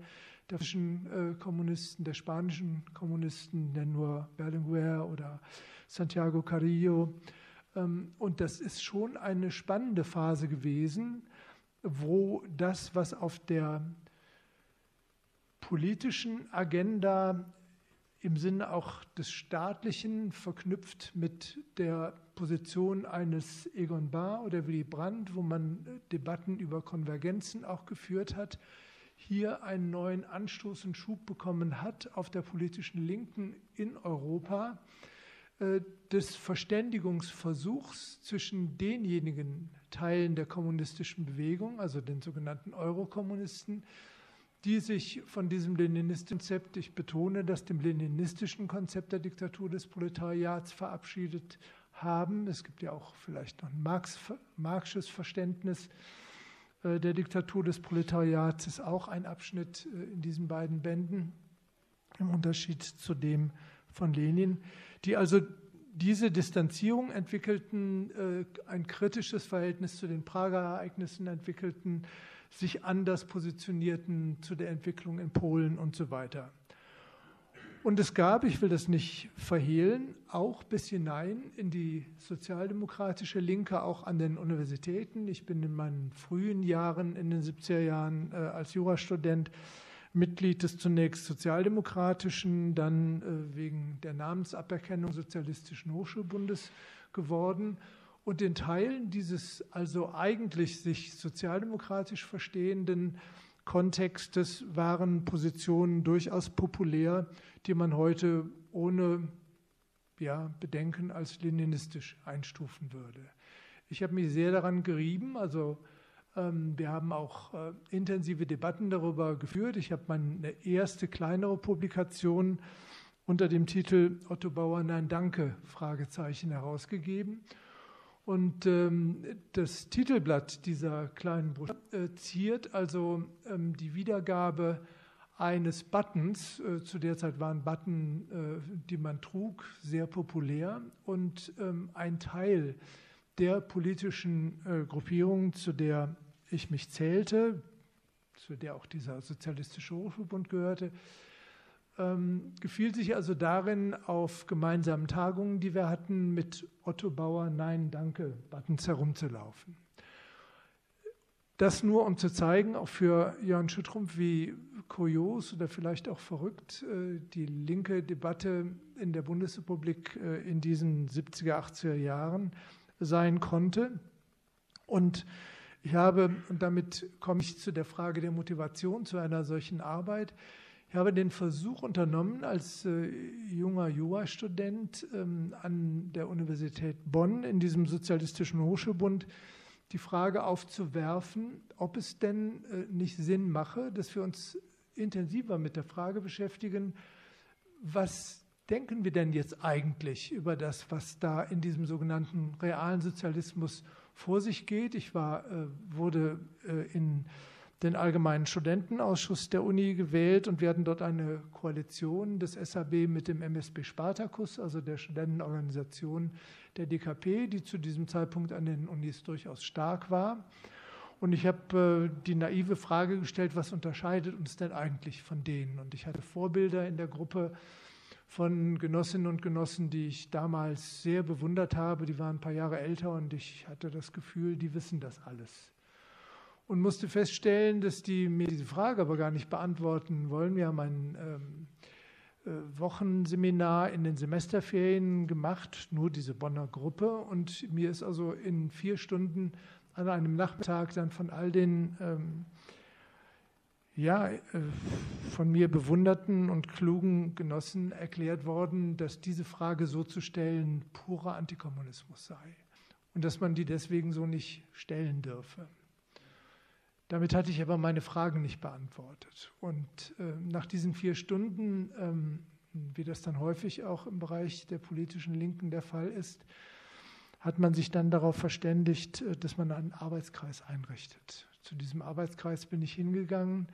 der französischen Kommunisten, der spanischen Kommunisten, nennen wir Berlinguer oder Santiago Carrillo. Und das ist schon eine spannende Phase gewesen, wo das, was auf der politischen Agenda im Sinne auch des Staatlichen verknüpft mit der Position eines Egon Bahr oder Willy Brandt, wo man Debatten über Konvergenzen auch geführt hat, hier einen neuen Anstoß und Schub bekommen hat auf der politischen Linken in Europa, des Verständigungsversuchs zwischen denjenigen Teilen der kommunistischen Bewegung, also den sogenannten Eurokommunisten, die sich von diesem leninistischen Konzept, ich betone, dass dem leninistischen Konzept der Diktatur des Proletariats verabschiedet haben. Es gibt ja auch vielleicht noch ein marxisches Verständnis der Diktatur des Proletariats, ist auch ein Abschnitt in diesen beiden Bänden, im Unterschied zu dem von Lenin, die also diese Distanzierung entwickelten, ein kritisches Verhältnis zu den Prager Ereignissen entwickelten, sich anders positionierten zu der Entwicklung in Polen und so weiter. Und es gab, ich will das nicht verhehlen, auch bis hinein in die sozialdemokratische Linke, auch an den Universitäten. Ich bin in meinen frühen Jahren, in den 70er Jahren als Jurastudent, Mitglied des zunächst sozialdemokratischen, dann wegen der Namensaberkennung Sozialistischen Hochschulbundes geworden. Und in Teilen dieses also eigentlich sich sozialdemokratisch verstehenden Kontextes waren Positionen durchaus populär, die man heute ohne Bedenken als leninistisch einstufen würde. Ich habe mich sehr daran gerieben, also wir haben auch intensive Debatten darüber geführt. Ich habe meine erste kleinere Publikation unter dem Titel Otto Bauer, nein danke, Fragezeichen, herausgegeben. Und das Titelblatt dieser kleinen Broschüre ziert also die Wiedergabe eines Buttons. Zu der Zeit waren Button, die man trug, sehr populär. Und ein Teil der politischen Gruppierung, zu der ich mich zählte, zu der auch dieser Sozialistische Hochschulbund gehörte, gefiel sich also darin, auf gemeinsamen Tagungen, die wir hatten, mit Otto Bauer Nein, danke, Buttons herumzulaufen. Das nur, um zu zeigen, auch für Jörn Schütrumpf, wie kurios oder vielleicht auch verrückt die linke Debatte in der Bundesrepublik in diesen 70er, 80er Jahren sein konnte. Und ich habe, und damit komme ich zu der Frage der Motivation zu einer solchen Arbeit, ich habe den Versuch unternommen, als junger Jurastudent an der Universität Bonn in diesem Sozialistischen Hochschulbund die Frage aufzuwerfen, ob es denn nicht Sinn mache, dass wir uns intensiver mit der Frage beschäftigen, was denken wir denn jetzt eigentlich über das, was da in diesem sogenannten realen Sozialismus vor sich geht. Ich wurde in den Allgemeinen Studentenausschuss der Uni gewählt und wir hatten dort eine Koalition des SHB mit dem MSB Spartacus, also der Studentenorganisation der DKP, die zu diesem Zeitpunkt an den Unis durchaus stark war. Und ich habe die naive Frage gestellt, was unterscheidet uns denn eigentlich von denen? Und ich hatte Vorbilder in der Gruppe von Genossinnen und Genossen, die ich damals sehr bewundert habe. Die waren ein paar Jahre älter und ich hatte das Gefühl, die wissen das alles. Und musste feststellen, dass die mir diese Frage aber gar nicht beantworten wollen. Wir haben ein Wochenseminar in den Semesterferien gemacht, nur diese Bonner Gruppe. Und mir ist also in 4 Stunden an einem Nachmittag dann von all den von mir bewunderten und klugen Genossen erklärt worden, dass diese Frage so zu stellen purer Antikommunismus sei und dass man die deswegen so nicht stellen dürfe. Damit hatte ich aber meine Fragen nicht beantwortet. Und nach diesen 4 Stunden, wie das dann häufig auch im Bereich der politischen Linken der Fall ist, hat man sich dann darauf verständigt, dass man einen Arbeitskreis einrichtet. Zu diesem Arbeitskreis bin ich hingegangen.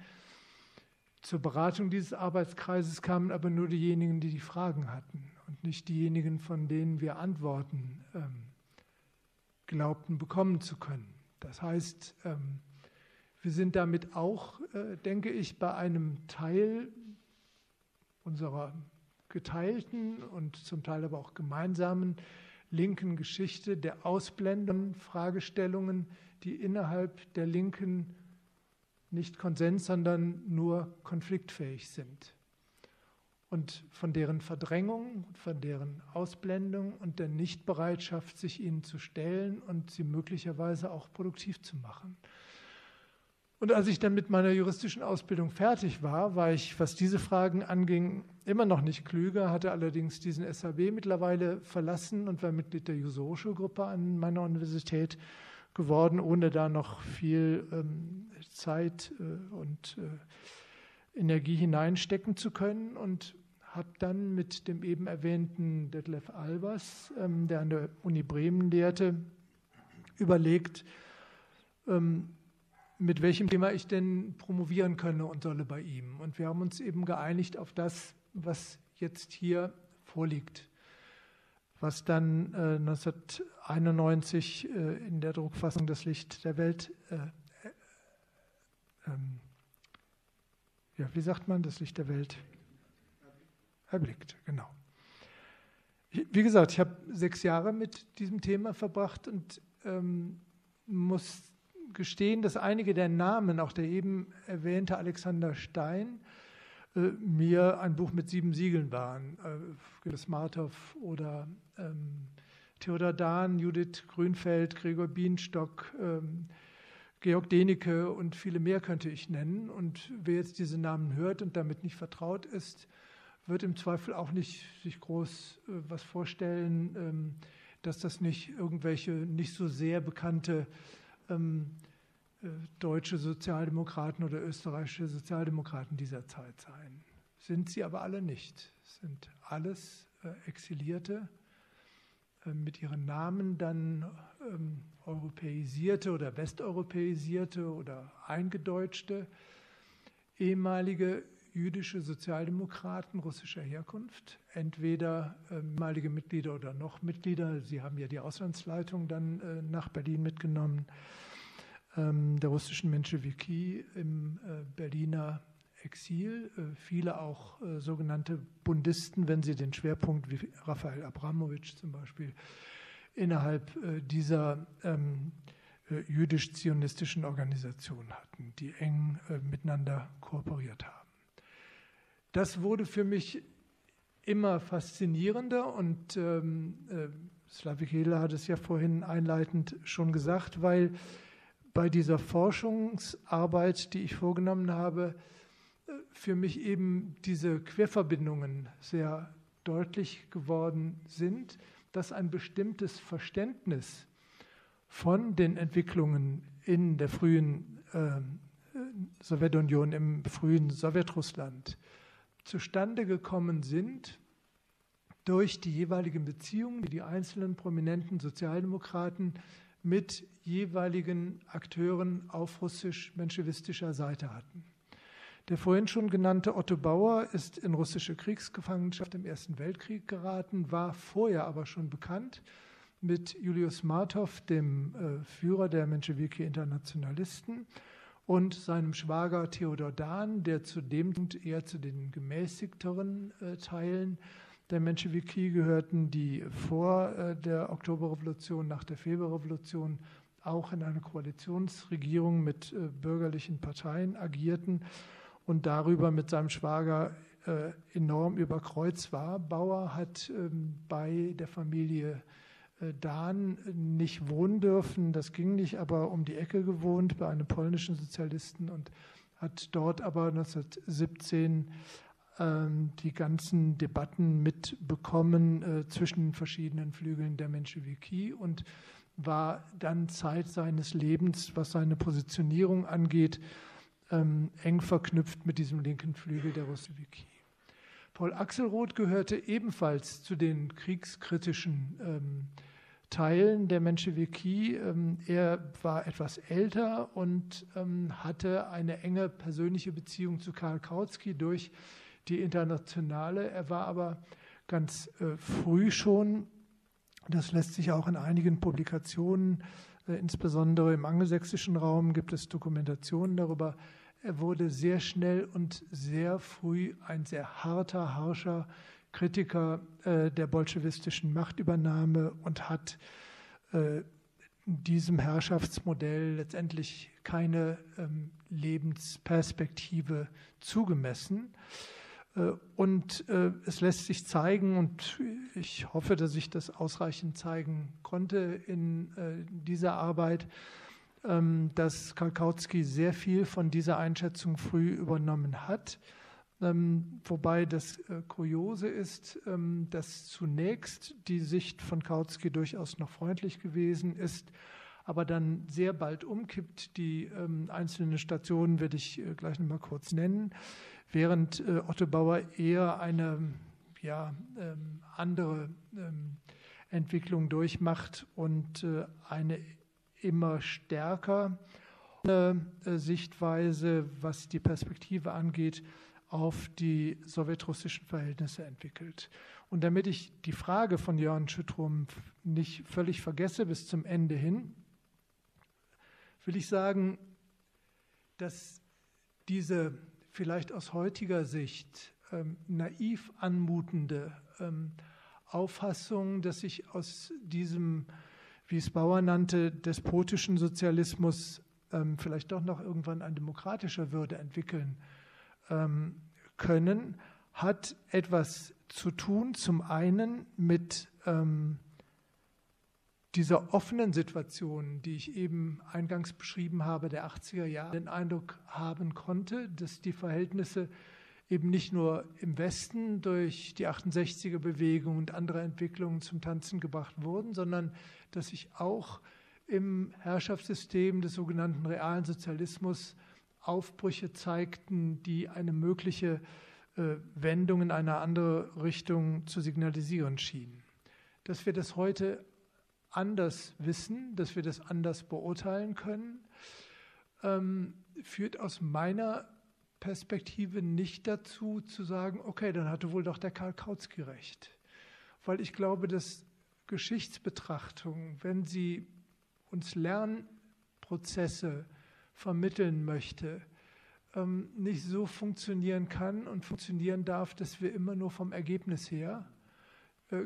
Zur Beratung dieses Arbeitskreises kamen aber nur diejenigen, die die Fragen hatten und nicht diejenigen, von denen wir Antworten glaubten, bekommen zu können. Das heißt, wir sind damit auch, denke ich, bei einem Teil unserer geteilten und zum Teil aber auch gemeinsamen linken Geschichte der Ausblendung Fragestellungen, die innerhalb der Linken nicht Konsens, sondern nur konfliktfähig sind. Und von deren Verdrängung, von deren Ausblendung und der Nichtbereitschaft, sich ihnen zu stellen und sie möglicherweise auch produktiv zu machen. Und als ich dann mit meiner juristischen Ausbildung fertig war, war ich, was diese Fragen anging, immer noch nicht klüger, hatte allerdings diesen SHB mittlerweile verlassen und war Mitglied der Juso-Gruppe an meiner Universität geworden, ohne da noch viel Zeit und Energie hineinstecken zu können, und habe dann mit dem eben erwähnten Detlef Albers, der an der Uni Bremen lehrte, überlegt, mit welchem Thema ich denn promovieren könne und solle bei ihm. Und wir haben uns eben geeinigt auf das, was jetzt hier vorliegt, was dann 1991 in der Druckfassung Das Licht der Welt, ja, wie sagt man, Das Licht der Welt erblickt, genau. Wie gesagt, ich habe 6 Jahre mit diesem Thema verbracht und muss gestehen, dass einige der Namen, auch der eben erwähnte Alexander Stein, mir ein Buch mit 7 Siegeln waren. Julius Martov oder Theodor Dahn, Judith Grünfeld, Gregor Bienenstock, Georg Dänicke und viele mehr könnte ich nennen. Und wer jetzt diese Namen hört und damit nicht vertraut ist, wird im Zweifel auch nicht sich groß was vorstellen, dass das nicht irgendwelche nicht so sehr bekannte deutsche Sozialdemokraten oder österreichische Sozialdemokraten dieser Zeit sein. Sind sie aber alle nicht. Sind alles Exilierte, mit ihren Namen dann europäisierte oder westeuropäisierte oder eingedeutschte ehemalige jüdische Sozialdemokraten russischer Herkunft, entweder ehemalige Mitglieder oder noch Mitglieder. Sie haben ja die Auslandsleitung dann nach Berlin mitgenommen, der russischen Menschewiki im Berliner Exil, viele auch sogenannte Bundisten, wenn sie den Schwerpunkt, wie Rafael Abramowitsch zum Beispiel, innerhalb dieser jüdisch-zionistischen Organisation hatten, die eng miteinander kooperiert haben. Das wurde für mich immer faszinierender und Slavik Hehler hat es ja vorhin einleitend schon gesagt, weil bei dieser Forschungsarbeit, die ich vorgenommen habe, für mich eben diese Querverbindungen sehr deutlich geworden sind, dass ein bestimmtes Verständnis von den Entwicklungen in der frühen Sowjetunion, im frühen Sowjetrussland, zustande gekommen sind durch die jeweiligen Beziehungen, die die einzelnen prominenten Sozialdemokraten mit jeweiligen Akteuren auf russisch-menschewistischer Seite hatten. Der vorhin schon genannte Otto Bauer ist in russische Kriegsgefangenschaft im Ersten Weltkrieg geraten, war vorher aber schon bekannt mit Julius Martov, dem Führer der Menschewiki-Internationalisten, und seinem Schwager Theodor Dahn, der zu dem Punkt eher zu den gemäßigteren Teilen der Menschewiki gehörten, die vor der Oktoberrevolution, nach der Februarrevolution auch in einer Koalitionsregierung mit bürgerlichen Parteien agierten und darüber mit seinem Schwager enorm über Kreuz war. Bauer hat bei der Familie Dahn nicht wohnen dürfen, das ging nicht, aber um die Ecke gewohnt bei einem polnischen Sozialisten und hat dort aber 1917 die ganzen Debatten mitbekommen zwischen den verschiedenen Flügeln der Menschewiki und war dann Zeit seines Lebens, was seine Positionierung angeht, eng verknüpft mit diesem linken Flügel der Menschewiki. Paul Axelrod gehörte ebenfalls zu den kriegskritischen Teilen der Menschewiki. Er war etwas älter und hatte eine enge persönliche Beziehung zu Karl Kautsky durch die Internationale. Er war aber ganz früh schon, das lässt sich auch in einigen Publikationen, insbesondere im angelsächsischen Raum gibt es Dokumentationen darüber, er wurde sehr schnell und sehr früh ein sehr harter, harscher Kritiker der bolschewistischen Machtübernahme und hat diesem Herrschaftsmodell letztendlich keine Lebensperspektive zugemessen. Und es lässt sich zeigen, und ich hoffe, dass ich das ausreichend zeigen konnte in dieser Arbeit, dass Karl Kautsky sehr viel von dieser Einschätzung früh übernommen hat. Wobei das Kuriose ist, dass zunächst die Sicht von Kautsky durchaus noch freundlich gewesen ist, aber dann sehr bald umkippt. Die einzelnen Stationen werde ich gleich noch mal kurz nennen, während Otto Bauer eher eine andere Entwicklung durchmacht und eine immer stärker Sichtweise, was die Perspektive angeht, auf die sowjetrussischen Verhältnisse entwickelt. Und damit ich die Frage von Jörn Schütrumpf nicht völlig vergesse bis zum Ende hin, will ich sagen, dass diese vielleicht aus heutiger Sicht naiv anmutende Auffassung, dass sich aus diesem, wie es Bauer nannte, despotischen Sozialismus vielleicht doch noch irgendwann ein demokratischer würde entwickeln können, hat etwas zu tun, zum einen mit dieser offenen Situation, die ich eben eingangs beschrieben habe, der 80er Jahre, den Eindruck haben konnte, dass die Verhältnisse eben nicht nur im Westen durch die 68er-Bewegung und andere Entwicklungen zum Tanzen gebracht wurden, sondern dass sich auch im Herrschaftssystem des sogenannten realen Sozialismus Aufbrüche zeigten, die eine mögliche Wendung in eine andere Richtung zu signalisieren schienen. Dass wir das heute anders wissen, dass wir das anders beurteilen können, führt aus meiner Perspektive nicht dazu, zu sagen, okay, dann hatte wohl doch der Karl Kautsky recht. Weil ich glaube, dass Geschichtsbetrachtung, wenn sie uns Lernprozesse vermitteln möchte, nicht so funktionieren kann und funktionieren darf, dass wir immer nur vom Ergebnis her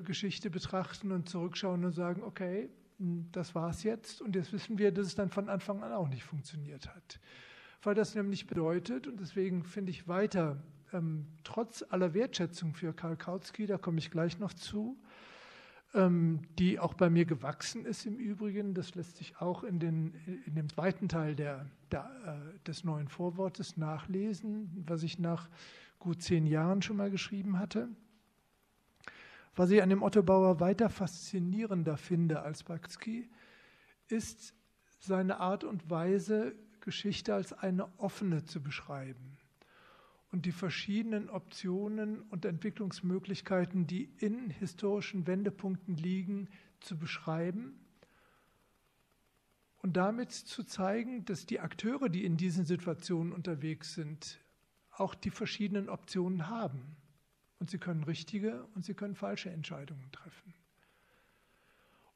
Geschichte betrachten und zurückschauen und sagen, okay, das war's jetzt und jetzt wissen wir, dass es dann von Anfang an auch nicht funktioniert hat. Weil das nämlich bedeutet, und deswegen finde ich weiter, trotz aller Wertschätzung für Karl Kautsky, da komme ich gleich noch zu, die auch bei mir gewachsen ist im Übrigen, das lässt sich auch in dem zweiten Teil des neuen Vorwortes nachlesen, was ich nach gut 10 Jahren schon mal geschrieben hatte. Was ich an dem Otto Bauer weiter faszinierender finde als Kautsky, ist seine Art und Weise, Geschichte als eine offene zu beschreiben und die verschiedenen Optionen und Entwicklungsmöglichkeiten, die in historischen Wendepunkten liegen, zu beschreiben und damit zu zeigen, dass die Akteure, die in diesen Situationen unterwegs sind, auch die verschiedenen Optionen haben. Und sie können richtige und sie können falsche Entscheidungen treffen.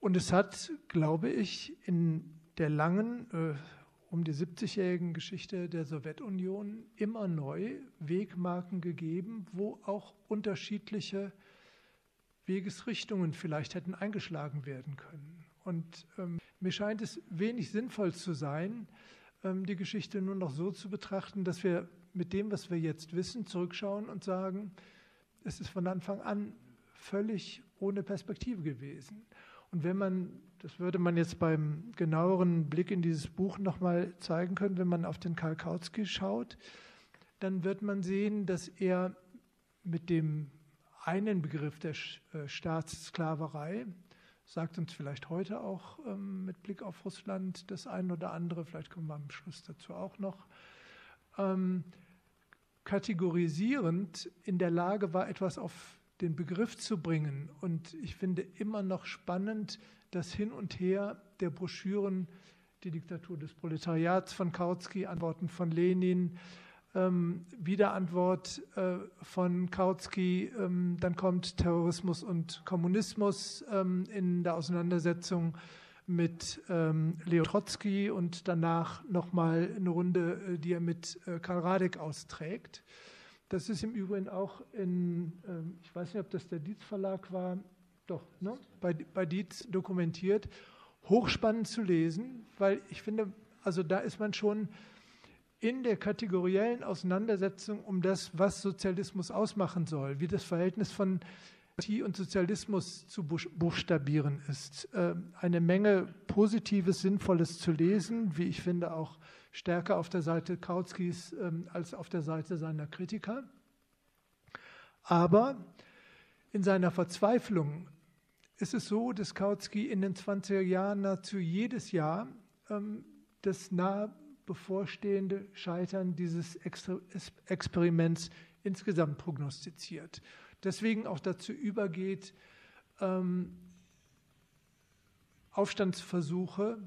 Und es hat, glaube ich, in der langen um die 70-jährigen Geschichte der Sowjetunion immer neu Wegmarken gegeben, wo auch unterschiedliche Wegesrichtungen vielleicht hätten eingeschlagen werden können. Und mir scheint es wenig sinnvoll zu sein, die Geschichte nur noch so zu betrachten, dass wir mit dem, was wir jetzt wissen, zurückschauen und sagen, es ist von Anfang an völlig ohne Perspektive gewesen. Und wenn man, das würde man jetzt beim genaueren Blick in dieses Buch nochmal zeigen können, wenn man auf den Karl Kautsky schaut, dann wird man sehen, dass er mit dem einen Begriff der Staatssklaverei, sagt uns vielleicht heute auch mit Blick auf Russland das ein oder andere, vielleicht kommen wir am Schluss dazu auch noch, kategorisierend in der Lage war, etwas auf den Begriff zu bringen. Und ich finde immer noch spannend, das Hin und Her der Broschüren, die Diktatur des Proletariats von Kautsky, Antworten von Lenin, Wiederantwort von Kautsky, dann kommt Terrorismus und Kommunismus in der Auseinandersetzung mit Leo Trotzki und danach nochmal eine Runde, die er mit Karl Radek austrägt. Das ist im Übrigen auch in, ich weiß nicht, ob das der Dietz Verlag war, doch, ne? Bei Dietz dokumentiert. Hochspannend zu lesen, weil ich finde, also da ist man schon in der kategoriellen Auseinandersetzung um das, was Sozialismus ausmachen soll, wie das Verhältnis von Demokratie und Sozialismus zu buchstabieren ist. Eine Menge Positives, Sinnvolles zu lesen, wie ich finde, auch stärker auf der Seite Kautskys als auf der Seite seiner Kritiker. Aber in seiner Verzweiflung ist es so, dass Kautsky in den 20er Jahren nahezu jedes Jahr das nahe bevorstehende Scheitern dieses Experiments insgesamt prognostiziert. Deswegen auch dazu übergeht, Aufstandsversuche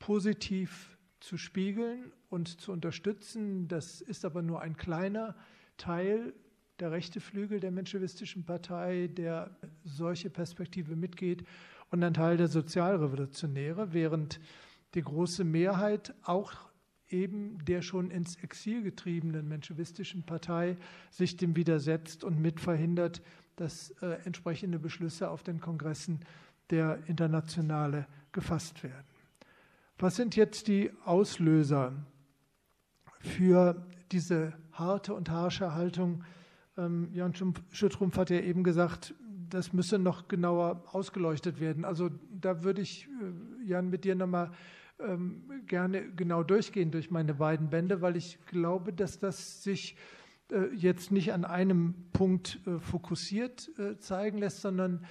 positiv zu spiegeln und zu unterstützen. Das ist aber nur ein kleiner Teil der rechte Flügel der menschewistischen Partei, der solche Perspektive mitgeht, und ein Teil der Sozialrevolutionäre, während die große Mehrheit auch eben der schon ins Exil getriebenen menschewistischen Partei sich dem widersetzt und mit verhindert, dass entsprechende Beschlüsse auf den Kongressen der Internationale gefasst werden. Was sind jetzt die Auslöser für diese harte und harsche Haltung? Jörn Schütrumpf hat ja eben gesagt, das müsse noch genauer ausgeleuchtet werden. Also da würde ich, Jan, mit dir nochmal gerne genau durchgehen durch meine beiden Bände, weil ich glaube, dass das sich jetzt nicht an einem Punkt fokussiert zeigen lässt, sondern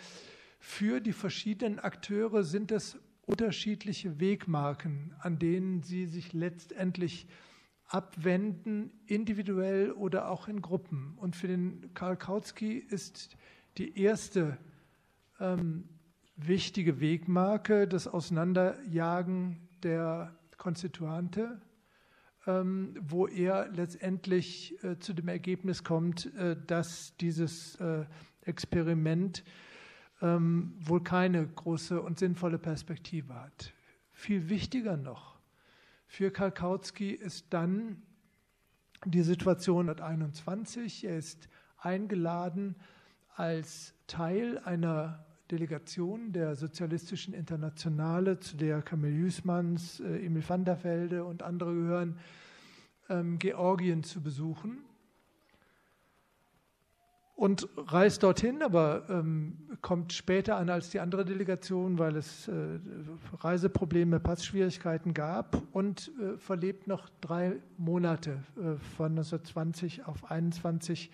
für die verschiedenen Akteure sind das unterschiedliche Wegmarken, an denen sie sich letztendlich abwenden, individuell oder auch in Gruppen. Und für den Karl Kautsky ist die erste wichtige Wegmarke das Auseinanderjagen der Konstituante, wo er letztendlich zu dem Ergebnis kommt, dass dieses Experiment wohl keine große und sinnvolle Perspektive hat. Viel wichtiger noch für Karl Kautsky ist dann die Situation 1921. Er ist eingeladen als Teil einer Delegation der Sozialistischen Internationale, zu der Kamil Jüßmans, Emil van der Velde und andere gehören, Georgien zu besuchen. Und reist dorthin, aber kommt später an als die andere Delegation, weil es Reiseprobleme, Passschwierigkeiten gab, und verlebt noch 3 Monate von 1920 auf 21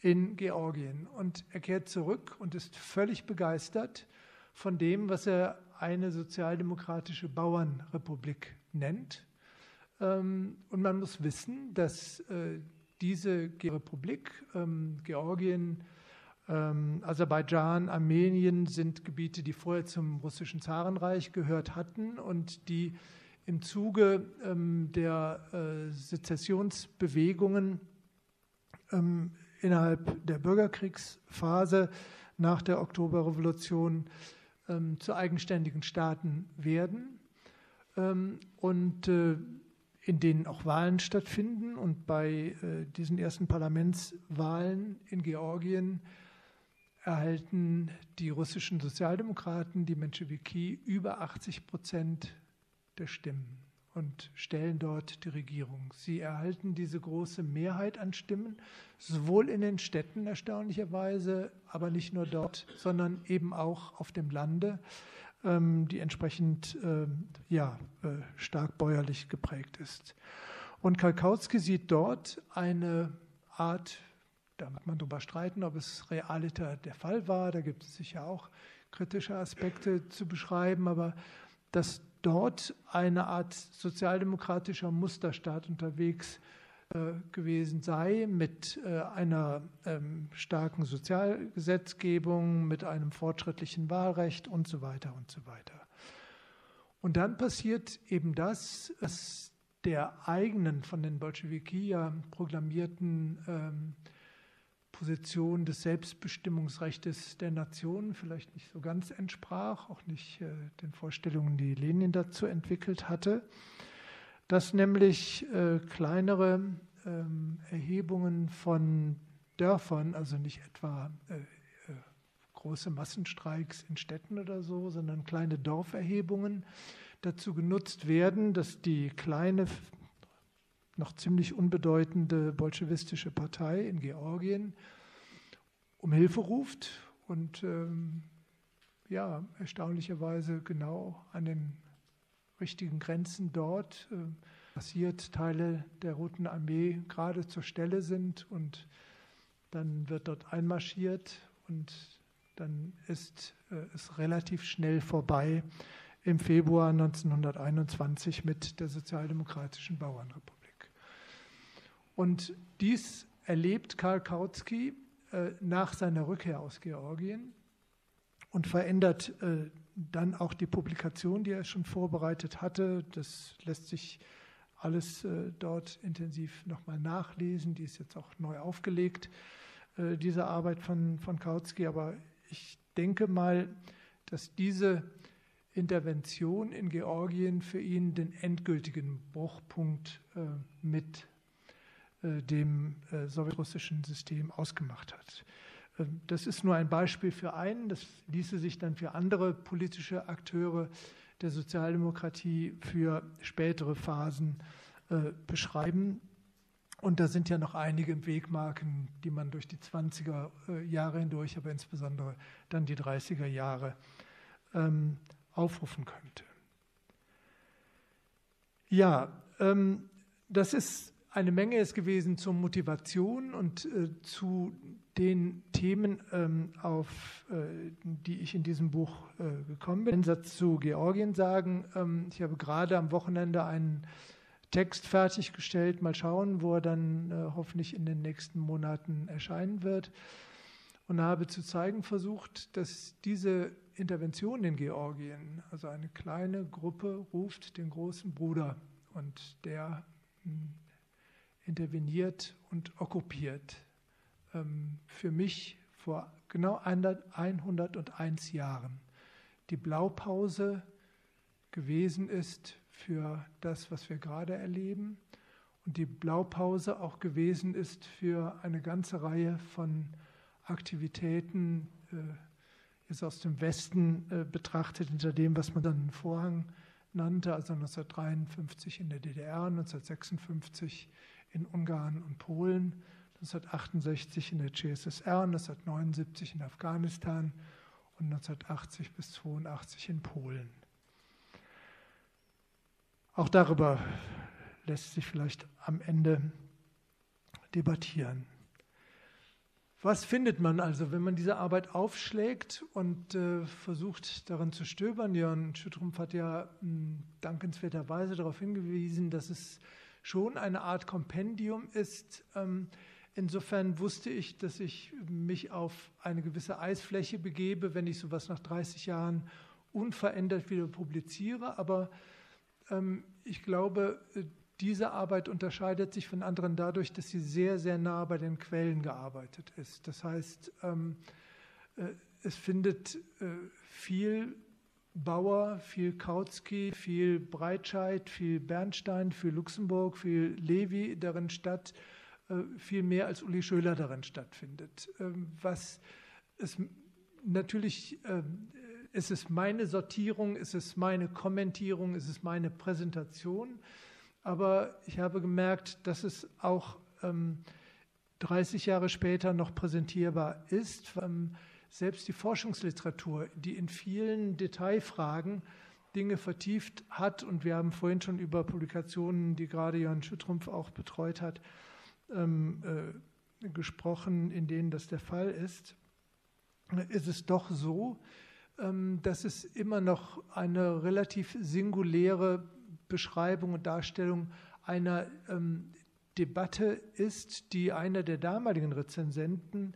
in Georgien. Und er kehrt zurück und ist völlig begeistert von dem, was er eine sozialdemokratische Bauernrepublik nennt. Und man muss wissen, dass diese Republik, Georgien, Aserbaidschan, Armenien, sind Gebiete, die vorher zum russischen Zarenreich gehört hatten und die im Zuge der Sezessionsbewegungen innerhalb der Bürgerkriegsphase nach der Oktoberrevolution zu eigenständigen Staaten werden und in denen auch Wahlen stattfinden. Und bei diesen ersten Parlamentswahlen in Georgien erhalten die russischen Sozialdemokraten, die Menschewiki, über 80% der Stimmen und stellen dort die Regierung. Sie erhalten diese große Mehrheit an Stimmen, sowohl in den Städten erstaunlicherweise, aber nicht nur dort, sondern eben auch auf dem Lande, die entsprechend stark bäuerlich geprägt ist. Und Karl Kautsky sieht dort eine Art, da mag man darüber streiten, ob es realiter der Fall war, da gibt es sicher auch kritische Aspekte zu beschreiben, aber dass dort eine Art sozialdemokratischer Musterstaat unterwegs gewesen sei, mit einer starken Sozialgesetzgebung, mit einem fortschrittlichen Wahlrecht und so weiter und so weiter. Und dann passiert eben das, was der eigenen, von den Bolschewiki ja proklamierten Position des Selbstbestimmungsrechts der Nationen vielleicht nicht so ganz entsprach, auch nicht den Vorstellungen, die Lenin dazu entwickelt hatte, dass nämlich kleinere Erhebungen von Dörfern, also nicht etwa große Massenstreiks in Städten oder so, sondern kleine Dorferhebungen dazu genutzt werden, dass die kleine, noch ziemlich unbedeutende bolschewistische Partei in Georgien um Hilfe ruft und ja, erstaunlicherweise genau an den richtigen Grenzen dort passiert, Teile der Roten Armee gerade zur Stelle sind und dann wird dort einmarschiert und dann ist es relativ schnell vorbei im Februar 1921 mit der Sozialdemokratischen Bauernrepublik. Und dies erlebt Karl Kautsky nach seiner Rückkehr aus Georgien und verändert dann auch die Publikation, die er schon vorbereitet hatte. Das lässt sich alles dort intensiv nochmal nachlesen. Die ist jetzt auch neu aufgelegt, diese Arbeit von Kautsky. Aber ich denke mal, dass diese Intervention in Georgien für ihn den endgültigen Bruchpunkt mit dem sowjetrussischen System ausgemacht hat. Das ist nur ein Beispiel für einen, das ließe sich dann für andere politische Akteure der Sozialdemokratie für spätere Phasen beschreiben. Und da sind ja noch einige Wegmarken, die man durch die 20er Jahre hindurch, aber insbesondere dann die 30er Jahre aufrufen könnte. Ja, das ist eine Menge ist gewesen zur Motivation und zu den Themen, auf die ich in diesem Buch gekommen bin. Einen Satz zu Georgien sagen. Ich habe gerade am Wochenende einen Text fertiggestellt. Mal schauen, wo er dann hoffentlich in den nächsten Monaten erscheinen wird. Und habe zu zeigen versucht, dass diese Intervention in Georgien, also eine kleine Gruppe ruft den großen Bruder und der interveniert und okkupiert. Für mich vor genau 101 Jahren die Blaupause gewesen ist für das, was wir gerade erleben und die Blaupause auch gewesen ist für eine ganze Reihe von Aktivitäten, jetzt aus dem Westen betrachtet, hinter dem, was man dann einen Vorhang nannte, also 1953 in der DDR, 1956 in Ungarn und Polen, 1968 in der CSSR, 1979 in Afghanistan und 1980 bis 1982 in Polen. Auch darüber lässt sich vielleicht am Ende debattieren. Was findet man also, wenn man diese Arbeit aufschlägt und versucht, darin zu stöbern? Jörn Schütrumpf hat ja dankenswerterweise darauf hingewiesen, dass es schon eine Art Kompendium ist. Insofern wusste ich, dass ich mich auf eine gewisse Eisfläche begebe, wenn ich sowas nach 30 Jahren unverändert wieder publiziere. Aber ich glaube, diese Arbeit unterscheidet sich von anderen dadurch, dass sie sehr, sehr nah bei den Quellen gearbeitet ist. Das heißt, es findet viel Bauer, viel Kautsky, viel Breitscheid, viel Bernstein, viel Luxemburg, viel Levi darin statt, viel mehr als Uli Schöler darin stattfindet. Was es natürlich, es ist meine Sortierung, es ist meine Kommentierung, es ist meine Präsentation, aber ich habe gemerkt, dass es auch 30 Jahre später noch präsentierbar ist. Selbst die Forschungsliteratur, die in vielen Detailfragen Dinge vertieft hat, und wir haben vorhin schon über Publikationen, die gerade Jörn Schütrumpf auch betreut hat, gesprochen, in denen das der Fall ist, ist es doch so, dass es immer noch eine relativ singuläre Beschreibung und Darstellung einer Debatte ist, die einer der damaligen Rezensenten,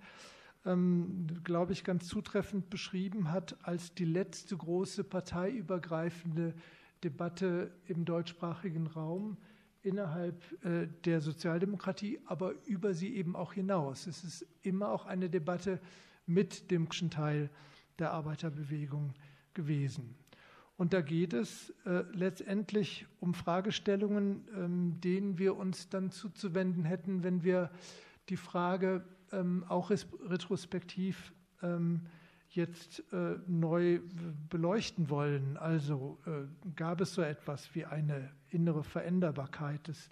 glaube ich, ganz zutreffend beschrieben hat als die letzte große parteiübergreifende Debatte im deutschsprachigen Raum innerhalb der Sozialdemokratie, aber über sie eben auch hinaus. Es ist immer auch eine Debatte mit dem Teil der Arbeiterbewegung gewesen. Und da geht es letztendlich um Fragestellungen, denen wir uns dann zuzuwenden hätten, wenn wir die Frage auch retrospektiv jetzt neu beleuchten wollen. Also gab es so etwas wie eine innere Veränderbarkeit des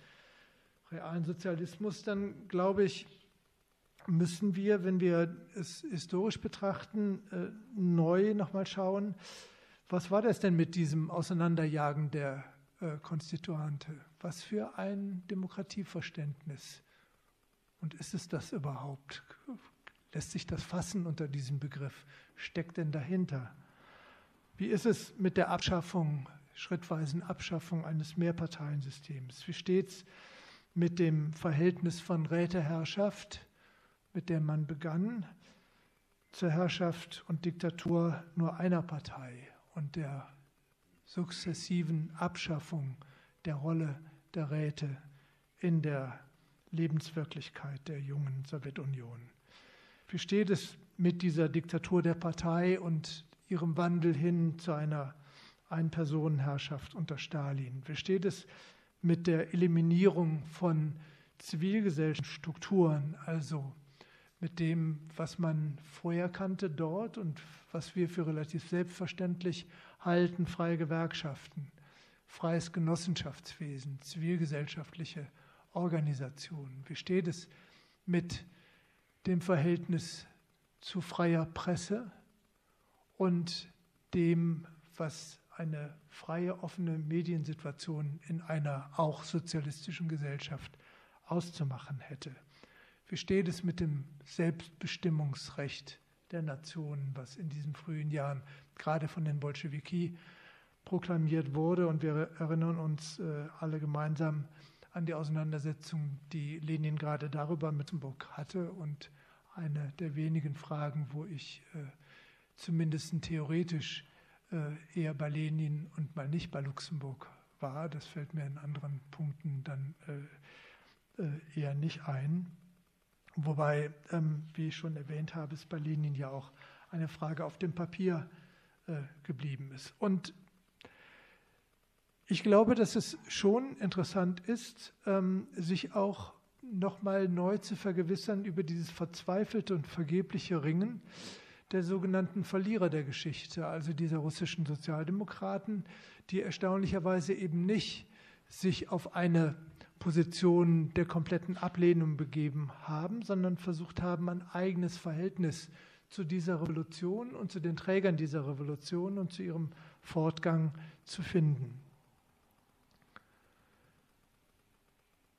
realen Sozialismus, dann glaube ich, müssen wir, wenn wir es historisch betrachten, neu nochmal schauen, was war das denn mit diesem Auseinanderjagen der Konstituante? Was für ein Demokratieverständnis? Und ist es das überhaupt? Lässt sich das fassen unter diesem Begriff? Steckt denn dahinter? Wie ist es mit der Abschaffung, schrittweisen Abschaffung eines Mehrparteiensystems? Wie steht es mit dem Verhältnis von Räteherrschaft, mit der man begann, zur Herrschaft und Diktatur nur einer Partei und der sukzessiven Abschaffung der Rolle der Räte in der Lebenswirklichkeit der jungen Sowjetunion? Wie steht es mit dieser Diktatur der Partei und ihrem Wandel hin zu einer Einpersonenherrschaft unter Stalin? Wie steht es mit der Eliminierung von Zivilgesellschaftsstrukturen, also mit dem, was man vorher kannte dort und was wir für relativ selbstverständlich halten, freie Gewerkschaften, freies Genossenschaftswesen, zivilgesellschaftliche Organisationen? Wie steht es mit dem Verhältnis zu freier Presse und dem, was eine freie, offene Mediensituation in einer auch sozialistischen Gesellschaft auszumachen hätte? Wie steht es mit dem Selbstbestimmungsrecht der Nationen, was in diesen frühen Jahren gerade von den Bolschewiki proklamiert wurde? Und wir erinnern uns alle gemeinsam an die Auseinandersetzung, die Lenin gerade darüber mit Luxemburg hatte, und eine der wenigen Fragen, wo ich zumindest theoretisch eher bei Lenin und mal nicht bei Luxemburg war. Das fällt mir in anderen Punkten dann eher nicht ein. Wobei, wie ich schon erwähnt habe, es bei Lenin ja auch eine Frage auf dem Papier geblieben ist. Und ich glaube, dass es schon interessant ist, sich auch nochmal neu zu vergewissern über dieses verzweifelte und vergebliche Ringen der sogenannten Verlierer der Geschichte, also dieser russischen Sozialdemokraten, die erstaunlicherweise eben nicht sich auf eine Position der kompletten Ablehnung begeben haben, sondern versucht haben, ein eigenes Verhältnis zu dieser Revolution und zu den Trägern dieser Revolution und zu ihrem Fortgang zu finden.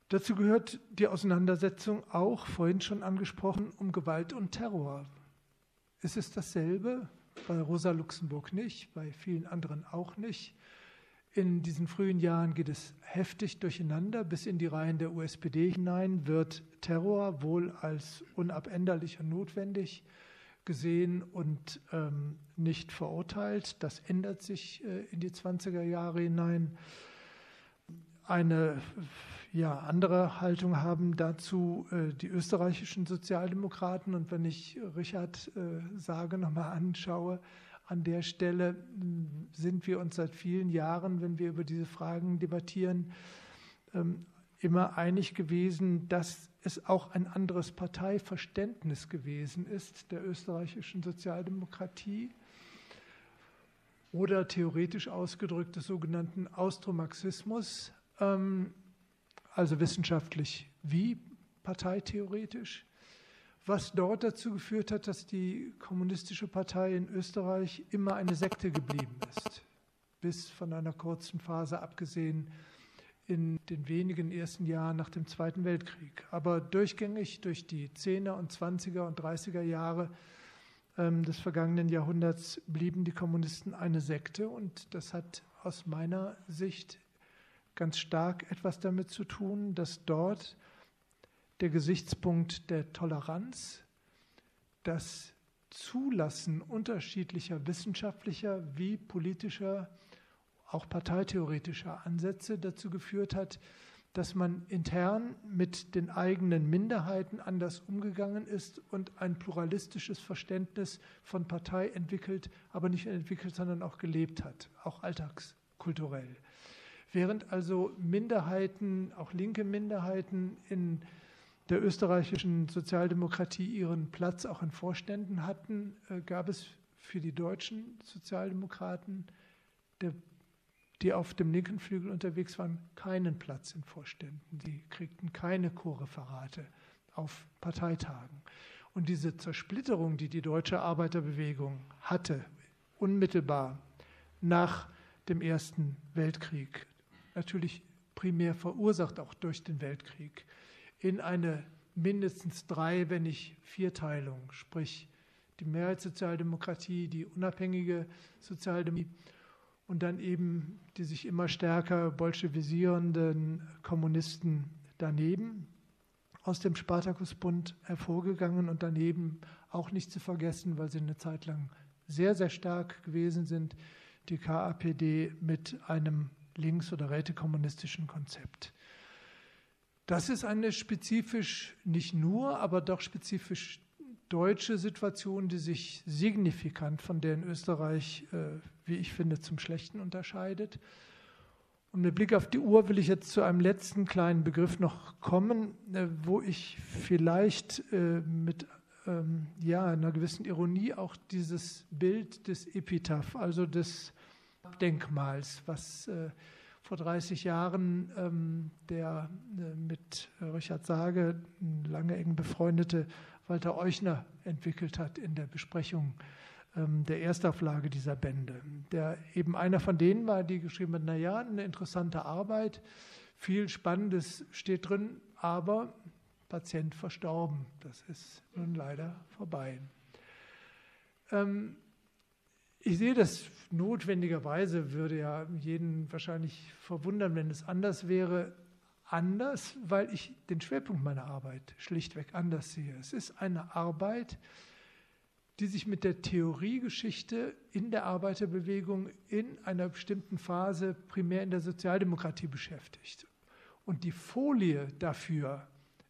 Dazu gehört die Auseinandersetzung auch, vorhin schon angesprochen, um Gewalt und Terror. Ist es dasselbe? Bei Rosa Luxemburg nicht, bei vielen anderen auch nicht. In diesen frühen Jahren geht es heftig durcheinander. Bis in die Reihen der USPD hinein wird Terror wohl als unabänderlich und notwendig gesehen und nicht verurteilt. Das ändert sich in die 20er Jahre hinein. Eine andere Haltung haben dazu die österreichischen Sozialdemokraten. Und wenn ich Richard Sager nochmal anschaue, an der Stelle sind wir uns seit vielen Jahren, wenn wir über diese Fragen debattieren, immer einig gewesen, dass es auch ein anderes Parteiverständnis gewesen ist der österreichischen Sozialdemokratie oder theoretisch ausgedrückt des sogenannten Austro-Marxismus, also wissenschaftlich wie parteitheoretisch, was dort dazu geführt hat, dass die Kommunistische Partei in Österreich immer eine Sekte geblieben ist, bis von einer kurzen Phase abgesehen in den wenigen ersten Jahren nach dem Zweiten Weltkrieg. Aber durchgängig durch die 10er und 20er und 30er Jahre des vergangenen Jahrhunderts blieben die Kommunisten eine Sekte, und das hat aus meiner Sicht ganz stark etwas damit zu tun, dass dort der Gesichtspunkt der Toleranz, das Zulassen unterschiedlicher wissenschaftlicher wie politischer, auch parteitheoretischer Ansätze dazu geführt hat, dass man intern mit den eigenen Minderheiten anders umgegangen ist und ein pluralistisches Verständnis von Partei entwickelt, aber nicht entwickelt, sondern auch gelebt hat, auch alltagskulturell. Während also Minderheiten, auch linke Minderheiten in der österreichischen Sozialdemokratie ihren Platz auch in Vorständen hatten, gab es für die deutschen Sozialdemokraten, die auf dem linken Flügel unterwegs waren, keinen Platz in Vorständen. Die kriegten keine Co-Referate auf Parteitagen. Und diese Zersplitterung, die die deutsche Arbeiterbewegung hatte, unmittelbar nach dem Ersten Weltkrieg, natürlich primär verursacht auch durch den Weltkrieg, in eine mindestens drei, wenn nicht Vierteilung, sprich die Mehrheitssozialdemokratie, die unabhängige Sozialdemokratie und dann eben die sich immer stärker bolschewisierenden Kommunisten daneben, aus dem Spartakusbund hervorgegangen und daneben auch nicht zu vergessen, weil sie eine Zeit lang sehr, sehr stark gewesen sind, die KAPD mit einem links- oder rätekommunistischen Konzept. Das ist eine spezifisch, nicht nur, aber doch spezifisch deutsche Situation, die sich signifikant von der in Österreich, wie ich finde, zum Schlechten unterscheidet. Und mit Blick auf die Uhr will ich jetzt zu einem letzten kleinen Begriff noch kommen, wo ich vielleicht mit einer gewissen Ironie auch dieses Bild des Epitaph, also des Denkmals, was vor 30 Jahren mit Richard Sager, lange eng befreundete Walter Euchner, entwickelt hat in der Besprechung der Erstauflage dieser Bände. Der eben einer von denen war, die geschrieben hat, naja, eine interessante Arbeit, viel Spannendes steht drin, aber Patient verstorben, das ist nun leider vorbei. Ich sehe das notwendigerweise, würde ja jeden wahrscheinlich verwundern, wenn es anders wäre. Anders, weil ich den Schwerpunkt meiner Arbeit schlichtweg anders sehe. Es ist eine Arbeit, die sich mit der Theoriegeschichte in der Arbeiterbewegung in einer bestimmten Phase primär in der Sozialdemokratie beschäftigt. Und die Folie dafür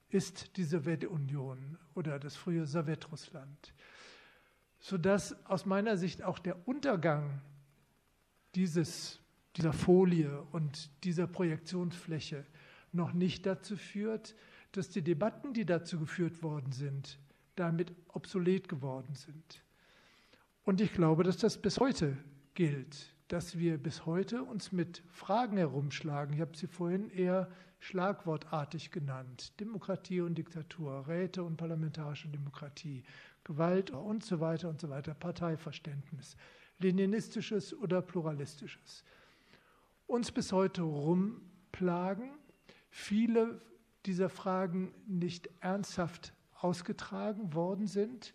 ist die Sowjetunion oder das frühe Sowjetrussland, sodass aus meiner Sicht auch der Untergang dieser Folie und dieser Projektionsfläche noch nicht dazu führt, dass die Debatten, die dazu geführt worden sind, damit obsolet geworden sind. Und ich glaube, dass das bis heute gilt, dass wir bis heute uns mit Fragen herumschlagen. Ich habe sie vorhin eher schlagwortartig genannt. Demokratie und Diktatur, Räte und parlamentarische Demokratie, Gewalt und so weiter, Parteiverständnis, leninistisches oder pluralistisches. Uns bis heute rumplagen, viele dieser Fragen nicht ernsthaft ausgetragen worden sind,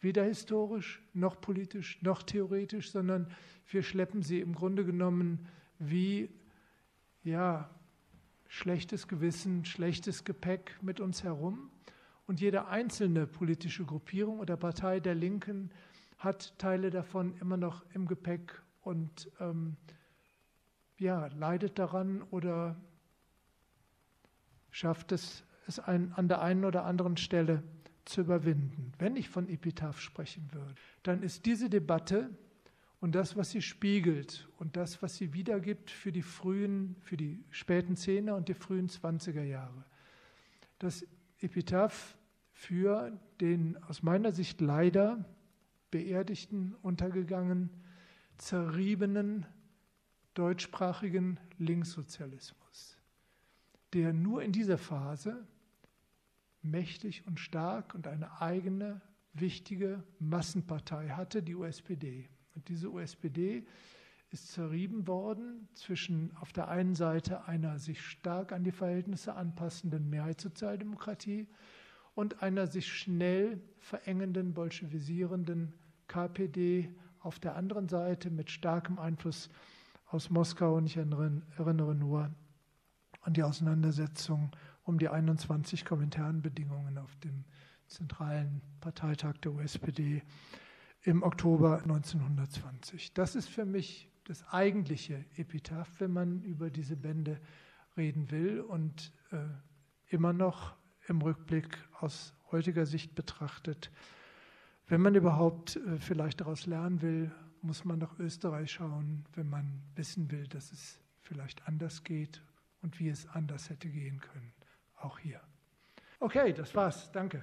weder historisch, noch politisch, noch theoretisch, sondern wir schleppen sie im Grunde genommen wie, schlechtes Gewissen, schlechtes Gepäck mit uns herum. Und jede einzelne politische Gruppierung oder Partei der Linken hat Teile davon immer noch im Gepäck und leidet daran oder schafft es an der einen oder anderen Stelle zu überwinden. Wenn ich von Epitaph sprechen würde, dann ist diese Debatte und das, was sie spiegelt und das, was sie wiedergibt für die späten 10er und die frühen 20er Jahre, das Epitaph für den aus meiner Sicht leider beerdigten, untergegangenen, zerriebenen, deutschsprachigen Linkssozialismus, der nur in dieser Phase mächtig und stark und eine eigene, wichtige Massenpartei hatte, die USPD. Und diese USPD ist zerrieben worden zwischen auf der einen Seite einer sich stark an die Verhältnisse anpassenden Mehrheitssozialdemokratie und einer sich schnell verengenden, bolschewisierenden KPD auf der anderen Seite mit starkem Einfluss aus Moskau. Und ich erinnere nur an die Auseinandersetzung um die 21 Komintern-Bedingungen auf dem zentralen Parteitag der USPD im Oktober 1920. Das ist für mich das eigentliche Epitaph, wenn man über diese Bände reden will und immer noch im Rückblick aus heutiger Sicht betrachtet. Wenn man überhaupt vielleicht daraus lernen will, muss man nach Österreich schauen, wenn man wissen will, dass es vielleicht anders geht und wie es anders hätte gehen können, auch hier. Okay, das war's. Danke.